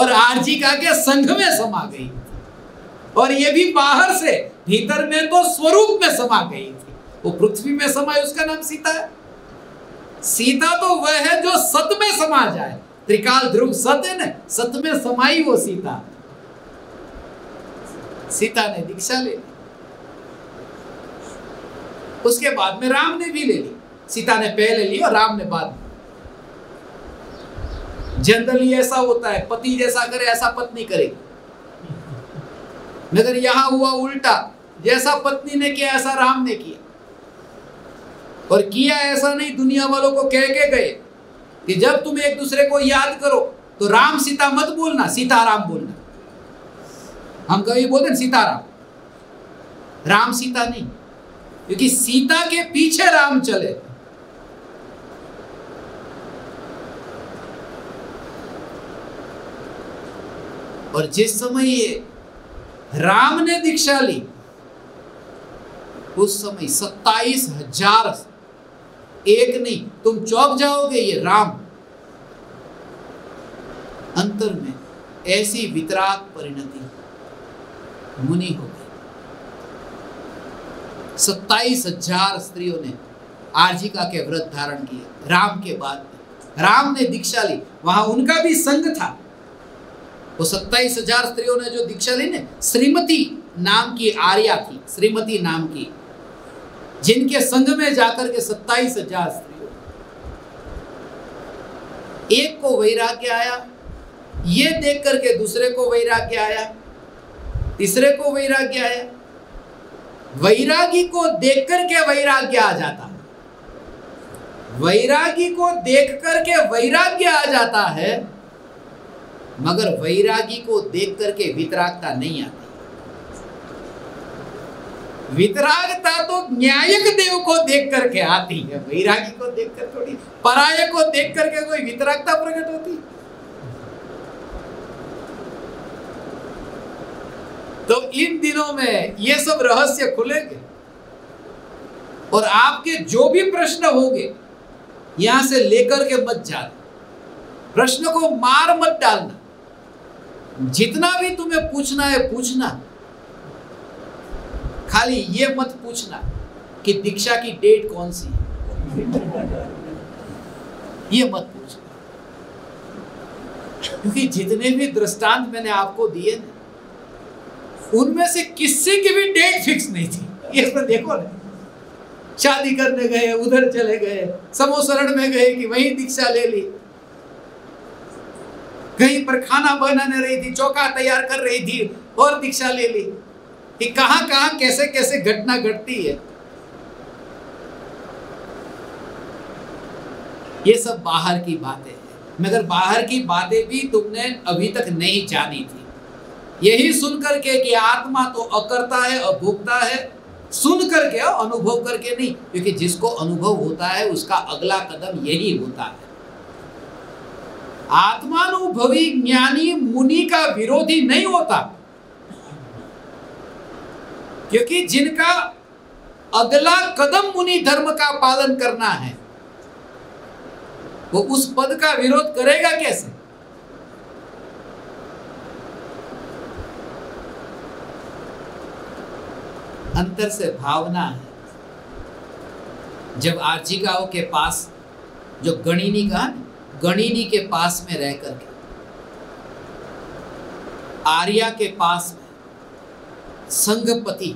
और आर्जिका के संघ में समा गई थी, और ये भी बाहर से, भीतर में तो स्वरूप में समा गई थी, वो पृथ्वी में समाई, उसका नाम सीता है। सीता तो वह है जो सत में समा जाए, त्रिकाल ध्रुव सत है न, सत में समाई वो सीता। सीता ने दीक्षा ले ली, उसके बाद में राम ने भी ले ली। सीता ने पहले ली और राम ने बाद में। जनरली ऐसा होता है, पति जैसा करे ऐसा पत्नी करेगी, मगर यहां हुआ उल्टा, जैसा पत्नी ने किया ऐसा राम ने किया। और किया ऐसा नहीं, दुनिया वालों को कह के गए कि जब तुम एक दूसरे को याद करो तो राम सीता मत बोलना, सीताराम बोलना। हम कभी बोलते हैं सीताराम, राम सीता नहीं, क्योंकि सीता के पीछे राम चले। और जिस समय ये राम ने दीक्षा ली, उस समय सत्ताईस हजार एक नहीं, तुम चौंक जाओगे, ये राम अंतर में ऐसी वितराग परिणति मुनि हो गई। सत्ताईस हजार स्त्रियों ने आर्जिका के व्रत धारण किए राम के बाद। राम ने दीक्षा ली, वहां उनका भी संग था। वो सत्ताईस हजार स्त्रियों ने जो दीक्षा ली ने, श्रीमती नाम की आर्या थी, श्रीमती नाम की, जिनके संग में जाकर के सत्ताईस हजार स्त्रियों, एक को वैराग्य आया, ये देख करके दूसरे को वैराग्य आया, तीसरे को वैराग्य आया। वैरागी को देख करके वैराग्य आ जाता है, वैरागी को देख करके वैराग्य आ जाता है, मगर वैरागी को देख करके वितरागता नहीं आता। वितरागता तो न्यायक देव को देख करके आती है, वैरागी को देखकर थोड़ी, पराये को देख करके कोई वितरागता प्रकट होती। तो इन दिनों में ये सब रहस्य खुलेंगे, और आपके जो भी प्रश्न होंगे यहां से लेकर के मत जाना, प्रश्न को मार मत डालना, जितना भी तुम्हें पूछना है पूछना, खाली ये मत पूछना कि दीक्षा की डेट कौन सी है, ये मत पूछना। क्योंकि जितने भी दृष्टांत मैंने आपको दिए ना, उनमें से किसी की भी डेट फिक्स नहीं थी। ये तो देखो ना, शादी करने गए, उधर चले गए, समोसरण में गए कि वहीं दीक्षा ले ली, कहीं पर खाना बनाने रही थी, चौका तैयार कर रही थी और दीक्षा ले ली, कि कहां कहां कैसे कैसे घटना घटती है। ये सब बाहर की बातें हैं, मगर बाहर की बातें भी तुमने अभी तक नहीं जानी थी। यही सुन करके कि आत्मा तो अकर्ता है, अभोक्ता है, सुन करके, अनुभव करके नहीं, क्योंकि जिसको अनुभव होता है उसका अगला कदम यही होता है। आत्मानुभवी ज्ञानी मुनि का विरोधी नहीं होता, क्योंकि जिनका अगला कदम मुनि धर्म का पालन करना है, वो उस पद का विरोध करेगा कैसे? अंतर से भावना है। जब आर्जिकाओं के पास, जो गणिनी कहा, गणिनी के पास में रह करके, आर्या के पास, संगपति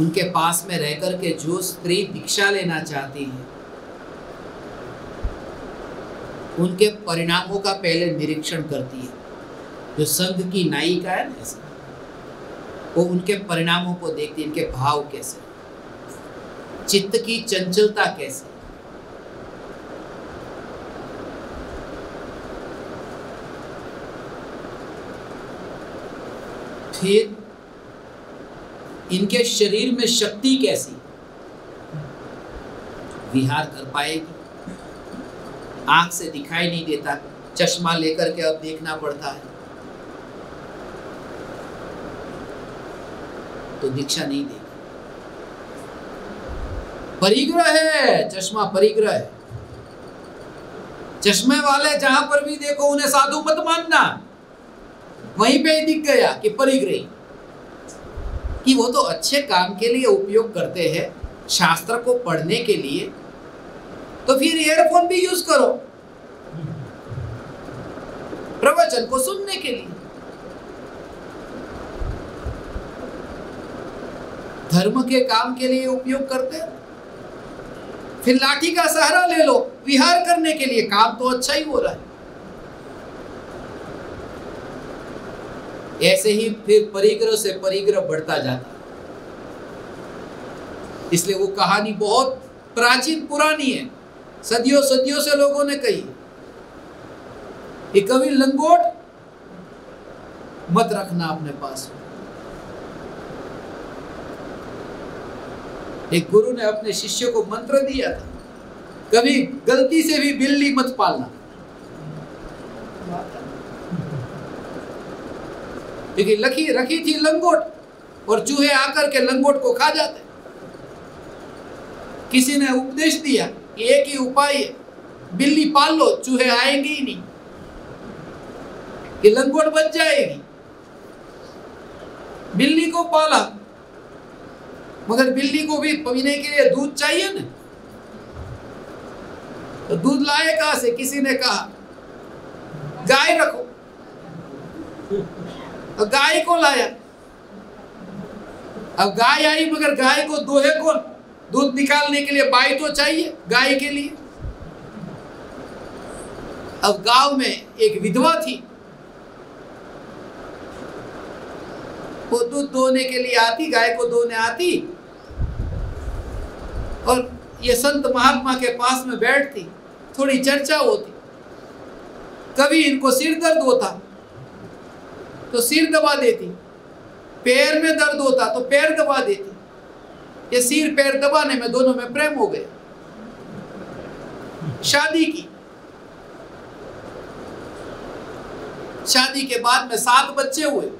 उनके पास में रह करके जो स्त्री दीक्षा लेना चाहती है, उनके परिणामों का पहले निरीक्षण करती है। जो संघ की नायिका है ना, वो उनके परिणामों को देखती है, इनके भाव कैसे, चित्त की चंचलता कैसे। फिर इनके शरीर में शक्ति कैसी, विहार कर पाएगी। आंख से दिखाई नहीं देता, चश्मा लेकर के अब देखना पड़ता है, तो दीक्षा नहीं देगी। परिग्रह है, चश्मा परिग्रह है, चश्मे वाले जहां पर भी देखो उन्हें साधु मत मानना, वहीं पे दिख गया कि परिग्रही कि वो तो अच्छे काम के लिए उपयोग करते हैं शास्त्र को पढ़ने के लिए, तो फिर ईयरफोन भी यूज करो प्रवचन को सुनने के लिए। धर्म के काम के लिए उपयोग करते हैं, फिर लाठी का सहारा ले लो विहार करने के लिए, काम तो अच्छा ही हो रहा है। ऐसे ही फिर परिग्रह से परिग्रह बढ़ता जाता। इसलिए वो कहानी बहुत प्राचीन पुरानी है, सदियों सदियों से लोगों ने कही। ये कवि लंगोट मत रखना अपने पास। एक गुरु ने अपने शिष्य को मंत्र दिया था, कभी गलती से भी बिल्ली मत पालना, क्योंकि लकी रखी थी लंगोट और चूहे आकर के लंगोट को खा जाते। किसी ने उपदेश दिया कि एक ही उपाय है, बिल्ली पाल लो चूहे आएंगे ही नहीं, कि लंगोट बच जाएगी। बिल्ली को पाला, मगर बिल्ली को भी पीने के लिए दूध चाहिए ना, तो दूध लाए कहाँ से? किसी ने कहा गाय रखो, तो गाय को लाया। अब गाय आई, मगर गाय को दोहे कौन? दूध निकालने के लिए बाई तो चाहिए गाय के लिए। अब गांव में एक विधवा थी, वो दूध दोहने के लिए आती, गाय को दोहने आती, और ये संत महात्मा के पास में बैठती, थोड़ी चर्चा होती। कभी इनको सिर दर्द होता तो सिर दबा देती, पैर में दर्द होता तो पैर दबा देती। ये सिर पैर दबाने में दोनों में प्रेम हो गया। शादी की, शादी के बाद में सात बच्चे हुए,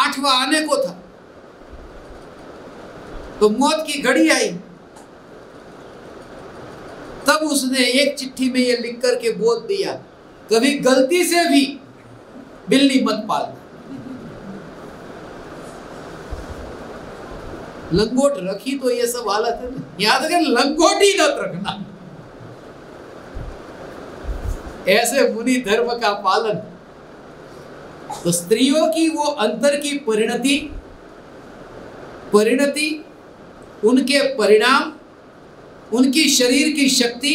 आठवां आने को था, तो मौत की घड़ी आई। तब उसने एक चिट्ठी में यह लिख करके बोल दिया, कभी गलती से भी बिल्ली मत पालना, लंगोट रखी तो ये सब हालत है। याद रखना, लंगोट ही मत रखना। ऐसे मुनि धर्म का पालन। तो स्त्रियों की वो अंतर की परिणति परिणति उनके परिणाम, उनकी शरीर की शक्ति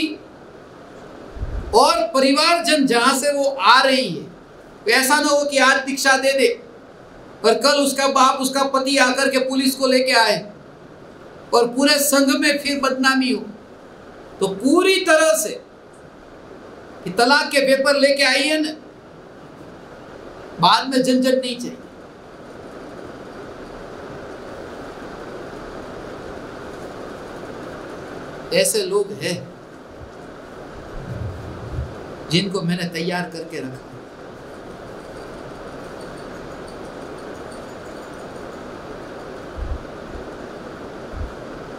और परिवार जन जहां से वो आ रही है। तो ऐसा ना हो कि आज दीक्षा दे दे और कल उसका बाप, उसका पति आकर के पुलिस को लेके आए और पूरे संघ में फिर बदनामी हो। तो पूरी तरह से कि तलाक के पेपर लेके आई है ना, बाद में झंझट नहीं चाहिए। ऐसे लोग हैं जिनको मैंने तैयार करके रखा।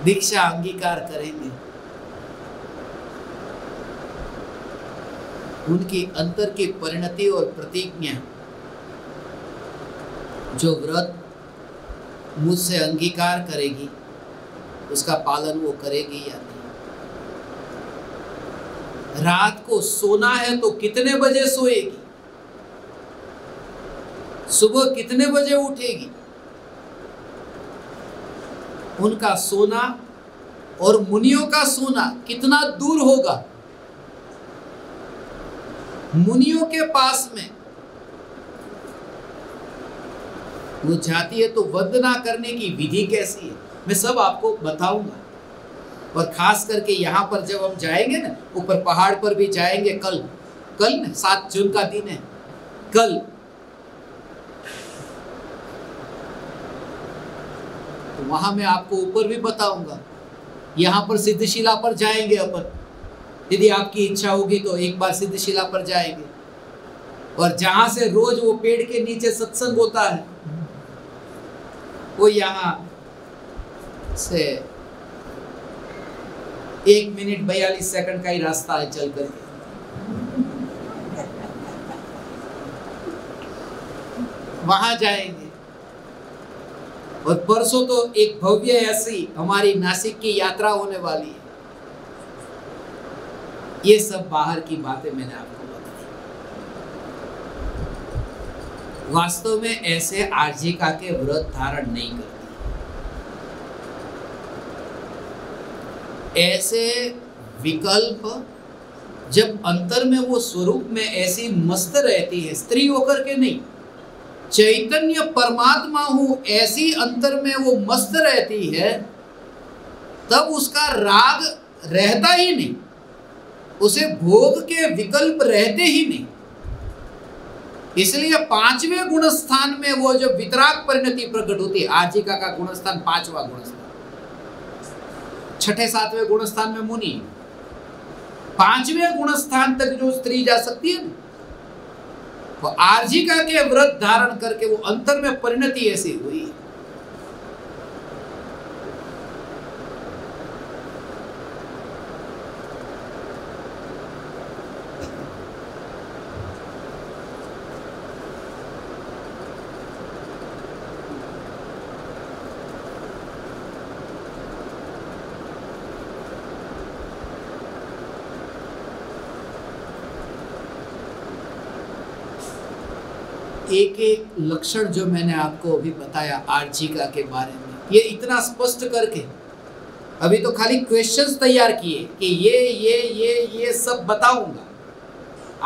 दीक्षा अंगीकार करेंगे, उनकी अंतर की परिणति और प्रतिज्ञा जो व्रत मुझसे अंगीकार करेगी उसका पालन वो करेगी या नहीं। रात को सोना है तो कितने बजे सोएगी, सुबह कितने बजे उठेगी। उनका सोना और मुनियों का सोना कितना दूर होगा। मुनियों के पास में वो जाती है तो वंदना करने की विधि कैसी है मैं सब आपको बताऊंगा। और खास करके यहाँ पर जब हम जाएंगे ना, ऊपर पहाड़ पर भी जाएंगे। कल कल ना सात जून का दिन है, कल तो वहाँ मैं आपको ऊपर भी बताऊंगा। यहाँ पर सिद्धशिला पर जाएंगे अपन, यदि आपकी इच्छा होगी तो एक बार सिद्धशिला पर जाएंगे। और जहाँ से रोज वो पेड़ के नीचे सत्संग होता है, वो यहाँ से एक मिनट बयालीस सेकंड का ही रास्ता है चल कर। वहां जाएंगे। और परसों तो एक भव्य ऐसी हमारी नासिक की यात्रा होने वाली है। ये सब बाहर की बातें मैंने आपको बताई। वास्तव में ऐसे आर्जिका के व्रत धारण नहीं करते। ऐसे विकल्प जब अंतर में वो स्वरूप में ऐसी मस्त रहती है, स्त्री होकर के नहीं, चैतन्य परमात्मा हूं ऐसी अंतर में वो मस्त रहती है, तब उसका राग रहता ही नहीं, उसे भोग के विकल्प रहते ही नहीं। इसलिए पांचवें गुणस्थान में वो जो वितराग परिणति प्रकट होती है, आर्जिका का गुणस्थान पांचवा गुणस्थान, छठे सातवें गुणस्थान में मुनि, पांचवें गुणस्थान तक जो स्त्री जा सकती है ना, तो आर्जिका के व्रत धारण करके वो अंतर में परिणति ऐसी हुई। एक एक लक्षण जो मैंने आपको अभी बताया आर्जिका के बारे में, ये इतना स्पष्ट करके, अभी तो खाली क्वेश्चंस तैयार किए कि ये ये ये ये सब बताऊंगा।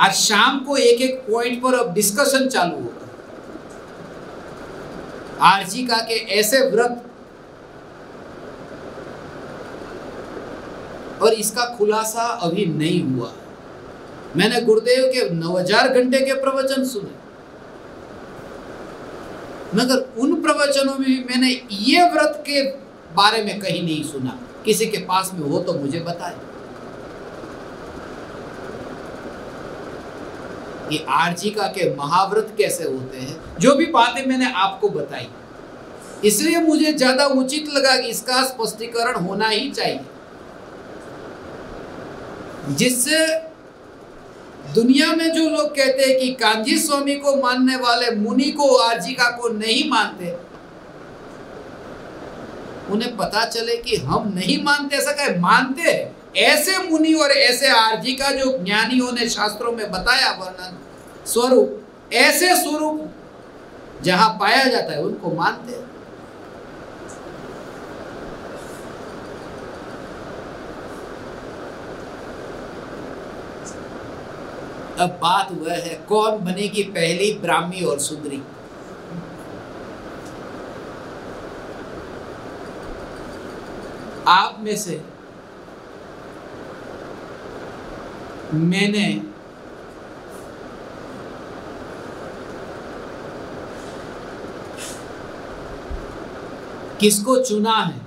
आज शाम को एक एक पॉइंट पर अब डिस्कशन चालू होगा। आर्जिका के ऐसे व्रत और इसका खुलासा अभी नहीं हुआ। मैंने गुरुदेव के नौ हज़ार घंटे के प्रवचन सुने, मगर उन प्रवचनों में भी मैंने ये व्रत के बारे में कहीं नहीं सुना। किसी के पास में हो तो मुझे बताए। ये आर्जिका के महाव्रत कैसे होते हैं, जो भी बातें मैंने आपको बताई, इसलिए मुझे ज्यादा उचित लगा कि इसका स्पष्टीकरण होना ही चाहिए, जिससे दुनिया में जो लोग कहते हैं कि कांजी स्वामी को मानने वाले मुनि को आर्जिका को नहीं मानते, उन्हें पता चले कि हम नहीं मानते। ऐसा कहे मानते हैं ऐसे मुनि और ऐसे आर्जिका जो ज्ञानियों ने शास्त्रों में बताया वर्णन स्वरूप, ऐसे स्वरूप जहां पाया जाता है उनको मानते हैं। अब बात वह है कौन बनेगी पहली ब्राह्मी और सुंदरी। आप में से मैंने किसको चुना है,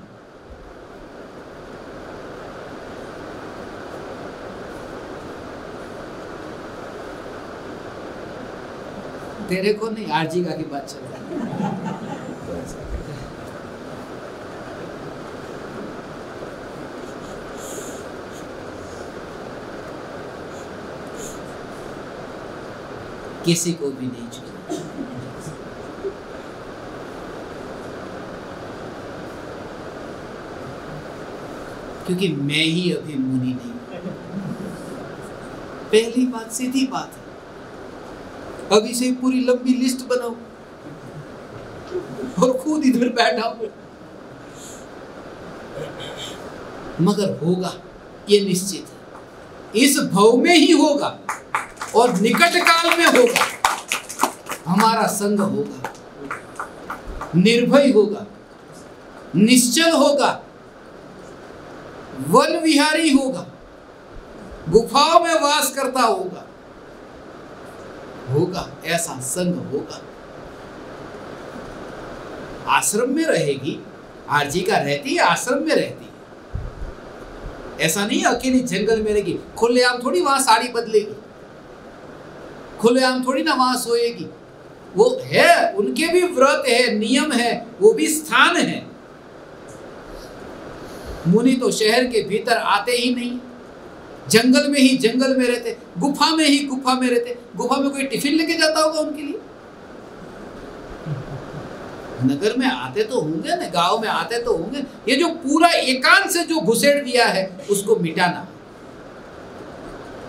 तेरे को नहीं, आर्जिका की बात चल रहा है। किसी को भी नहीं चुना। क्योंकि मैं ही अभी मुनि नहीं। पहली बात सीधी बात है। अभी से पूरी लंबी लिस्ट बनाओ और खुद इधर बैठा, मगर होगा ये निश्चित है, इस भव में ही होगा और निकट काल में होगा। हमारा संग होगा, निर्भय होगा, निश्चल होगा, वन विहारी होगा, गुफाओं में वास करता होगा, होगा ऐसा संग होगा। आश्रम में रहेगी आर्जिका, रहती है आश्रम में रहती है। ऐसा नहीं अकेली जंगल में रहेगी। खुलेआम थोड़ी वहां साड़ी बदलेगी, खुलेआम थोड़ी ना वहां सोएगी। वो है, उनके भी व्रत है, नियम है, वो भी स्थान है। मुनि तो शहर के भीतर आते ही नहीं, जंगल में ही जंगल में रहते, गुफा में ही गुफा में रहते। गुफा में कोई टिफिन लेके जाता होगा उनके लिए? नगर में आते तो होंगे ना, गांव में आते तो होंगे। ये जो पूरा एकांत से जो घुसेड़ दिया है उसको मिटाना।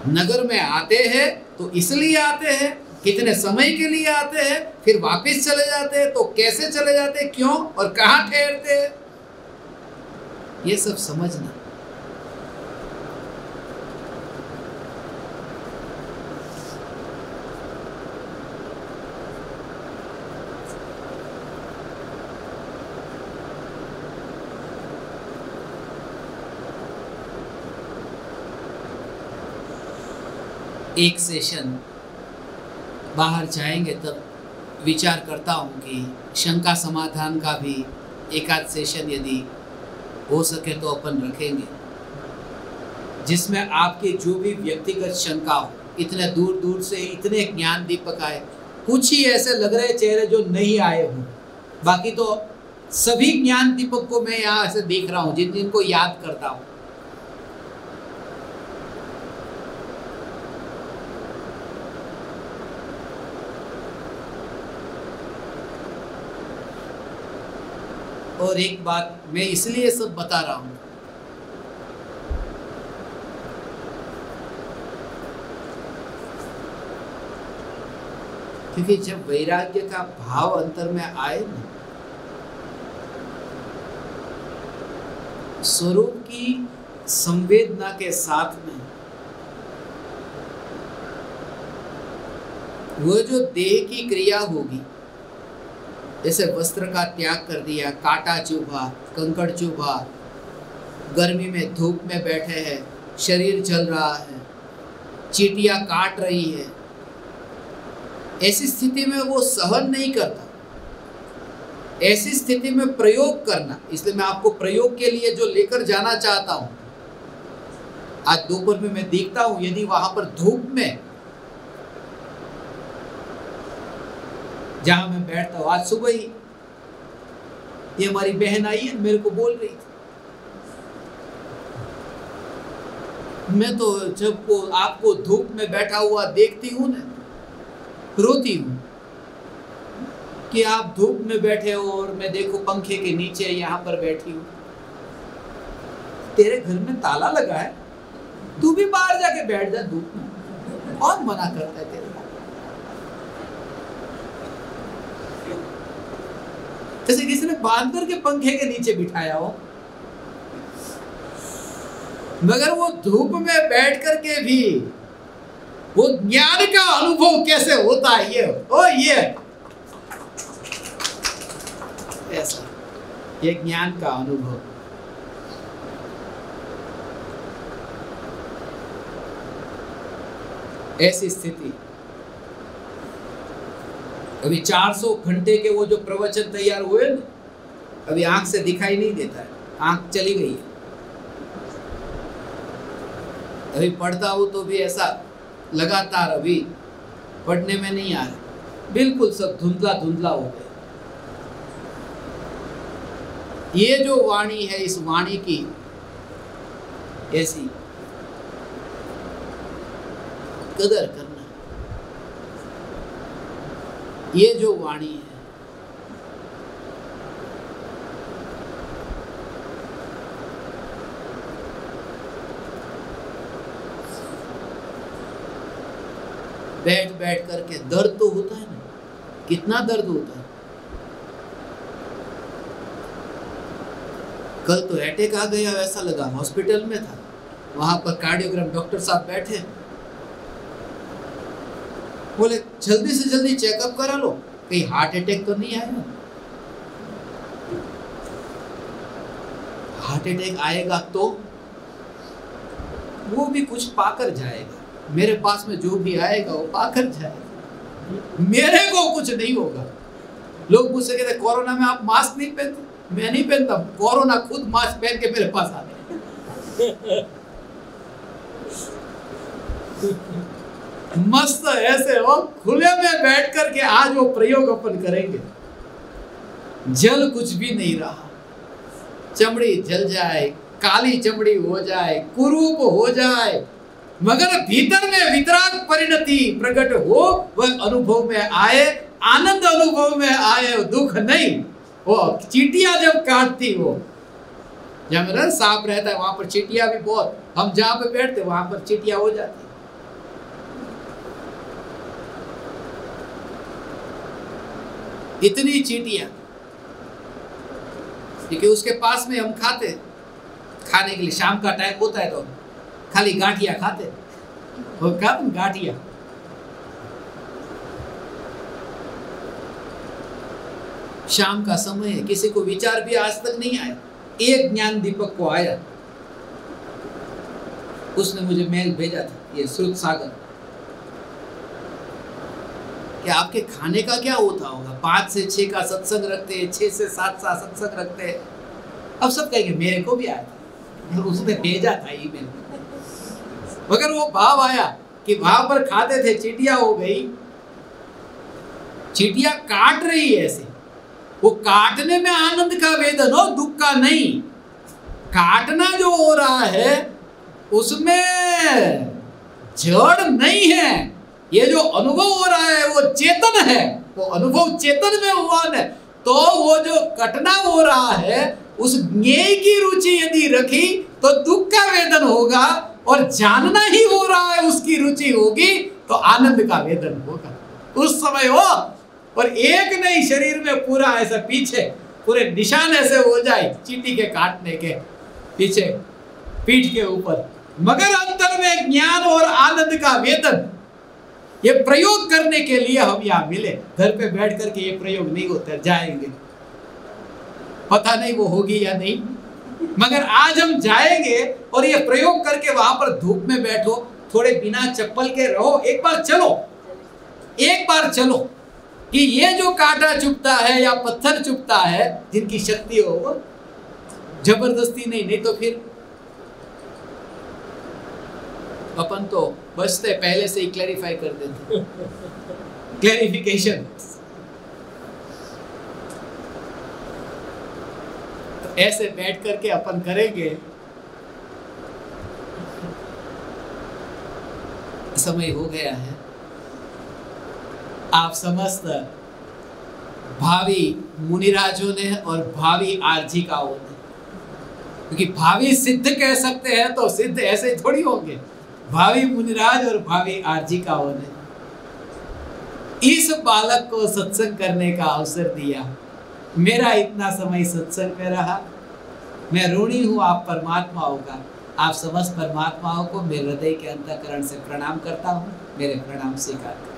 नगर में आते हैं तो इसलिए आते हैं, कितने समय के लिए आते हैं, फिर वापस चले जाते हैं, तो कैसे चले जाते हैं, क्यों और कहाँ ठहरते हैं, ये सब समझना। एक सेशन बाहर जाएंगे तब विचार करता हूँ कि शंका समाधान का भी एक आध सेशन यदि हो सके तो अपन रखेंगे, जिसमें आपके जो भी व्यक्तिगत शंका हो, इतने दूर दूर से इतने ज्ञान दीपक आए, कुछ ही ऐसे लग रहे चेहरे जो नहीं आए हों, बाकी तो सभी ज्ञान दीपक को मैं यहाँ ऐसे देख रहा हूँ, जिन जिनको याद करता हूँ। और एक बात मैं इसलिए सब बता रहा हूं, क्योंकि जब वैराग्य का भाव अंतर में आए ना, स्वरूप की संवेदना के साथ में वह जो देह की क्रिया होगी, जैसे वस्त्र का त्याग कर दिया, काटा चुभा, कंकड़ चुभा, गर्मी में धूप में बैठे हैं, शरीर जल रहा है, चींटियां काट रही है, ऐसी स्थिति में वो सहन नहीं करता। ऐसी स्थिति में प्रयोग करना, इसलिए मैं आपको प्रयोग के लिए जो लेकर जाना चाहता हूँ, आज दोपहर में मैं देखता हूँ यदि वहाँ पर धूप में जहाँ मैं बैठता हूँ, आज सुबह ही ये हमारी बहन आई है, मेरे को बोल रही थी, मैं तो जब को आपको धूप में बैठा हुआ देखती हूँ ना, रोती हूँ कि आप धूप में बैठे हो और मैं देखो पंखे के नीचे यहाँ पर बैठी हूँ। तेरे घर में ताला लगा है, तू भी बाहर जाके बैठ जा धूप में, कौन मना करता है तेरे? जैसे किसी ने बांध करके पंखे के नीचे बिठाया हो, मगर वो धूप में बैठ करके भी वो ज्ञान का अनुभव कैसे होता है, ये ओ ये ऐसा, ये ज्ञान का अनुभव। ऐसी स्थिति, अभी चार सौ घंटे के वो जो प्रवचन तैयार हुए ना, अभी आंख से दिखाई नहीं देता है, आंख चली गई है। अभी पढ़ता हूँ तो भी ऐसा लगातार अभी पढ़ने में नहीं आ रहा, बिल्कुल सब धुंधला धुंधला हो गया। ये जो वाणी है, इस वाणी की ऐसी कदर करना, ये जो वाणी है, बैठ बैठ करके दर्द तो होता है ना, कितना दर्द होता है। कल तो हेडेक आ गया, वैसा लगा हॉस्पिटल में था, वहां पर कार्डियोग्राम डॉक्टर साहब बैठे, बोले जल्दी से जल्दी चेकअप करा लो, कहीं हार्ट अटैक तो नहीं आएगा। हार्ट अटैक आएगा तो वो भी कुछ पाकर जाएगा, मेरे पास में जो भी आएगा वो पाकर जाएगा, मेरे को कुछ नहीं होगा। लोग मुझसे कहते कोरोना में आप मास्क नहीं पहनते, मैं नहीं पहनता, कोरोना खुद मास्क पहन के मेरे पास आ गए। मस्त ऐसे हो, खुले में बैठ करके आज वो प्रयोग अपन करेंगे। जल कुछ भी नहीं रहा, चमड़ी जल जाए, काली चमड़ी हो जाए, कुरूप हो जाए, मगर भीतर में वितराग परिणति प्रकट हो, वह अनुभव में आए, आनंद अनुभव में आए, दुख नहीं। वो चीटियां जब काटती हो, जहाँ मेरा सांप रहता है वहां पर चीटियां भी बहुत, हम जहाँ पे बैठते वहां पर चीटियां हो जाती। इतनी चीटियां, क्योंकि उसके पास में हम खाते, खाने के लिए शाम का टाइम होता है तो खाली गांठिया खाते, वो खाते गांठिया। शाम का समय है, किसी को विचार भी आज तक नहीं आया। एक ज्ञान दीपक को आया, उसने मुझे मेल भेजा था, ये श्रुत सागर, कि आपके खाने का क्या होता होगा, पाँच से छः का सत्संग रखते हैं, छः से सात का सत्संग रखते हैं। अब सब कहेंगे मेरे को भी आया, उसने भेजा था ई मेल, मगर वो भाव आया कि भाव पर खाते थे, चीटियाँ हो गई, चीटियाँ काट रही है ऐसे। वो काटने में आनंद का वेदन हो, दुख का नहीं। काटना जो हो रहा है उसमें जड़ नहीं है, ये जो अनुभव हो रहा है वो चेतन है, वो अनुभव चेतन में हुआ है। तो वो जो कटना हो रहा है उस ज्ञेय की रुचि यदि रखी तो दुख का वेदन होगा, और जानना ही हो रहा है उसकी रुचि होगी तो आनंद का वेदन होगा उस समय हो। और एक नहीं, शरीर में पूरा ऐसा पीछे पूरे निशान ऐसे हो जाए चींटी के काटने के पीछे, पीठ के ऊपर, मगर अंतर में ज्ञान और आनंद का वेदन। ये प्रयोग करने के लिए हम यहाँ मिले, घर पे बैठ करके ये प्रयोग नहीं होते, जाएंगे पता नहीं वो होगी या नहीं, मगर आज हम जाएंगे और ये प्रयोग करके वहां पर धूप में बैठो, थोड़े बिना चप्पल के रहो, एक बार चलो, एक बार चलो, कि ये जो कांटा चुभता है या पत्थर चुभता है, जिनकी शक्ति हो वो जबरदस्ती नहीं, नहीं तो फिर अपन तो बचते, पहले से ही क्लैरिफाई कर देते क्लैरिफिकेशन। तो ऐसे बैठ करके अपन करेंगे, समय हो गया है। आप समस्त भावी मुनिराजों ने और भावी आर्जिकाओं ने, क्योंकि भावी सिद्ध कह सकते हैं तो सिद्ध ऐसे थोड़ी होंगे, भावी मुनिराज और भावी आर्जिकाओं ने इस बालक को सत्संग करने का अवसर दिया। मेरा इतना समय सत्संग में रहा, मैं ऋणी हूँ आप परमात्माओं का। आप समस्त परमात्माओं को मेरे हृदय के अंतःकरण से प्रणाम करता हूँ, मेरे प्रणाम स्वीकार कर।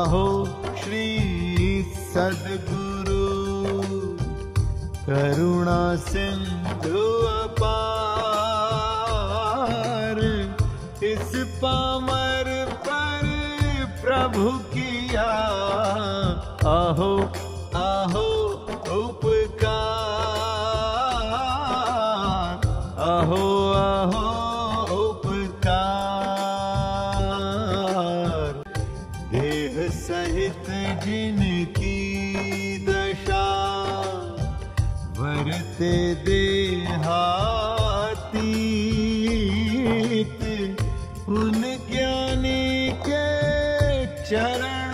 अहो श्री सद्गुरु करुणा सिंधु अपार, इस पामर पर प्रभु किया अहो अहो उपकार, अहो अहो जिनकी दशा वरते देहातीत, उन ज्ञानी के चरण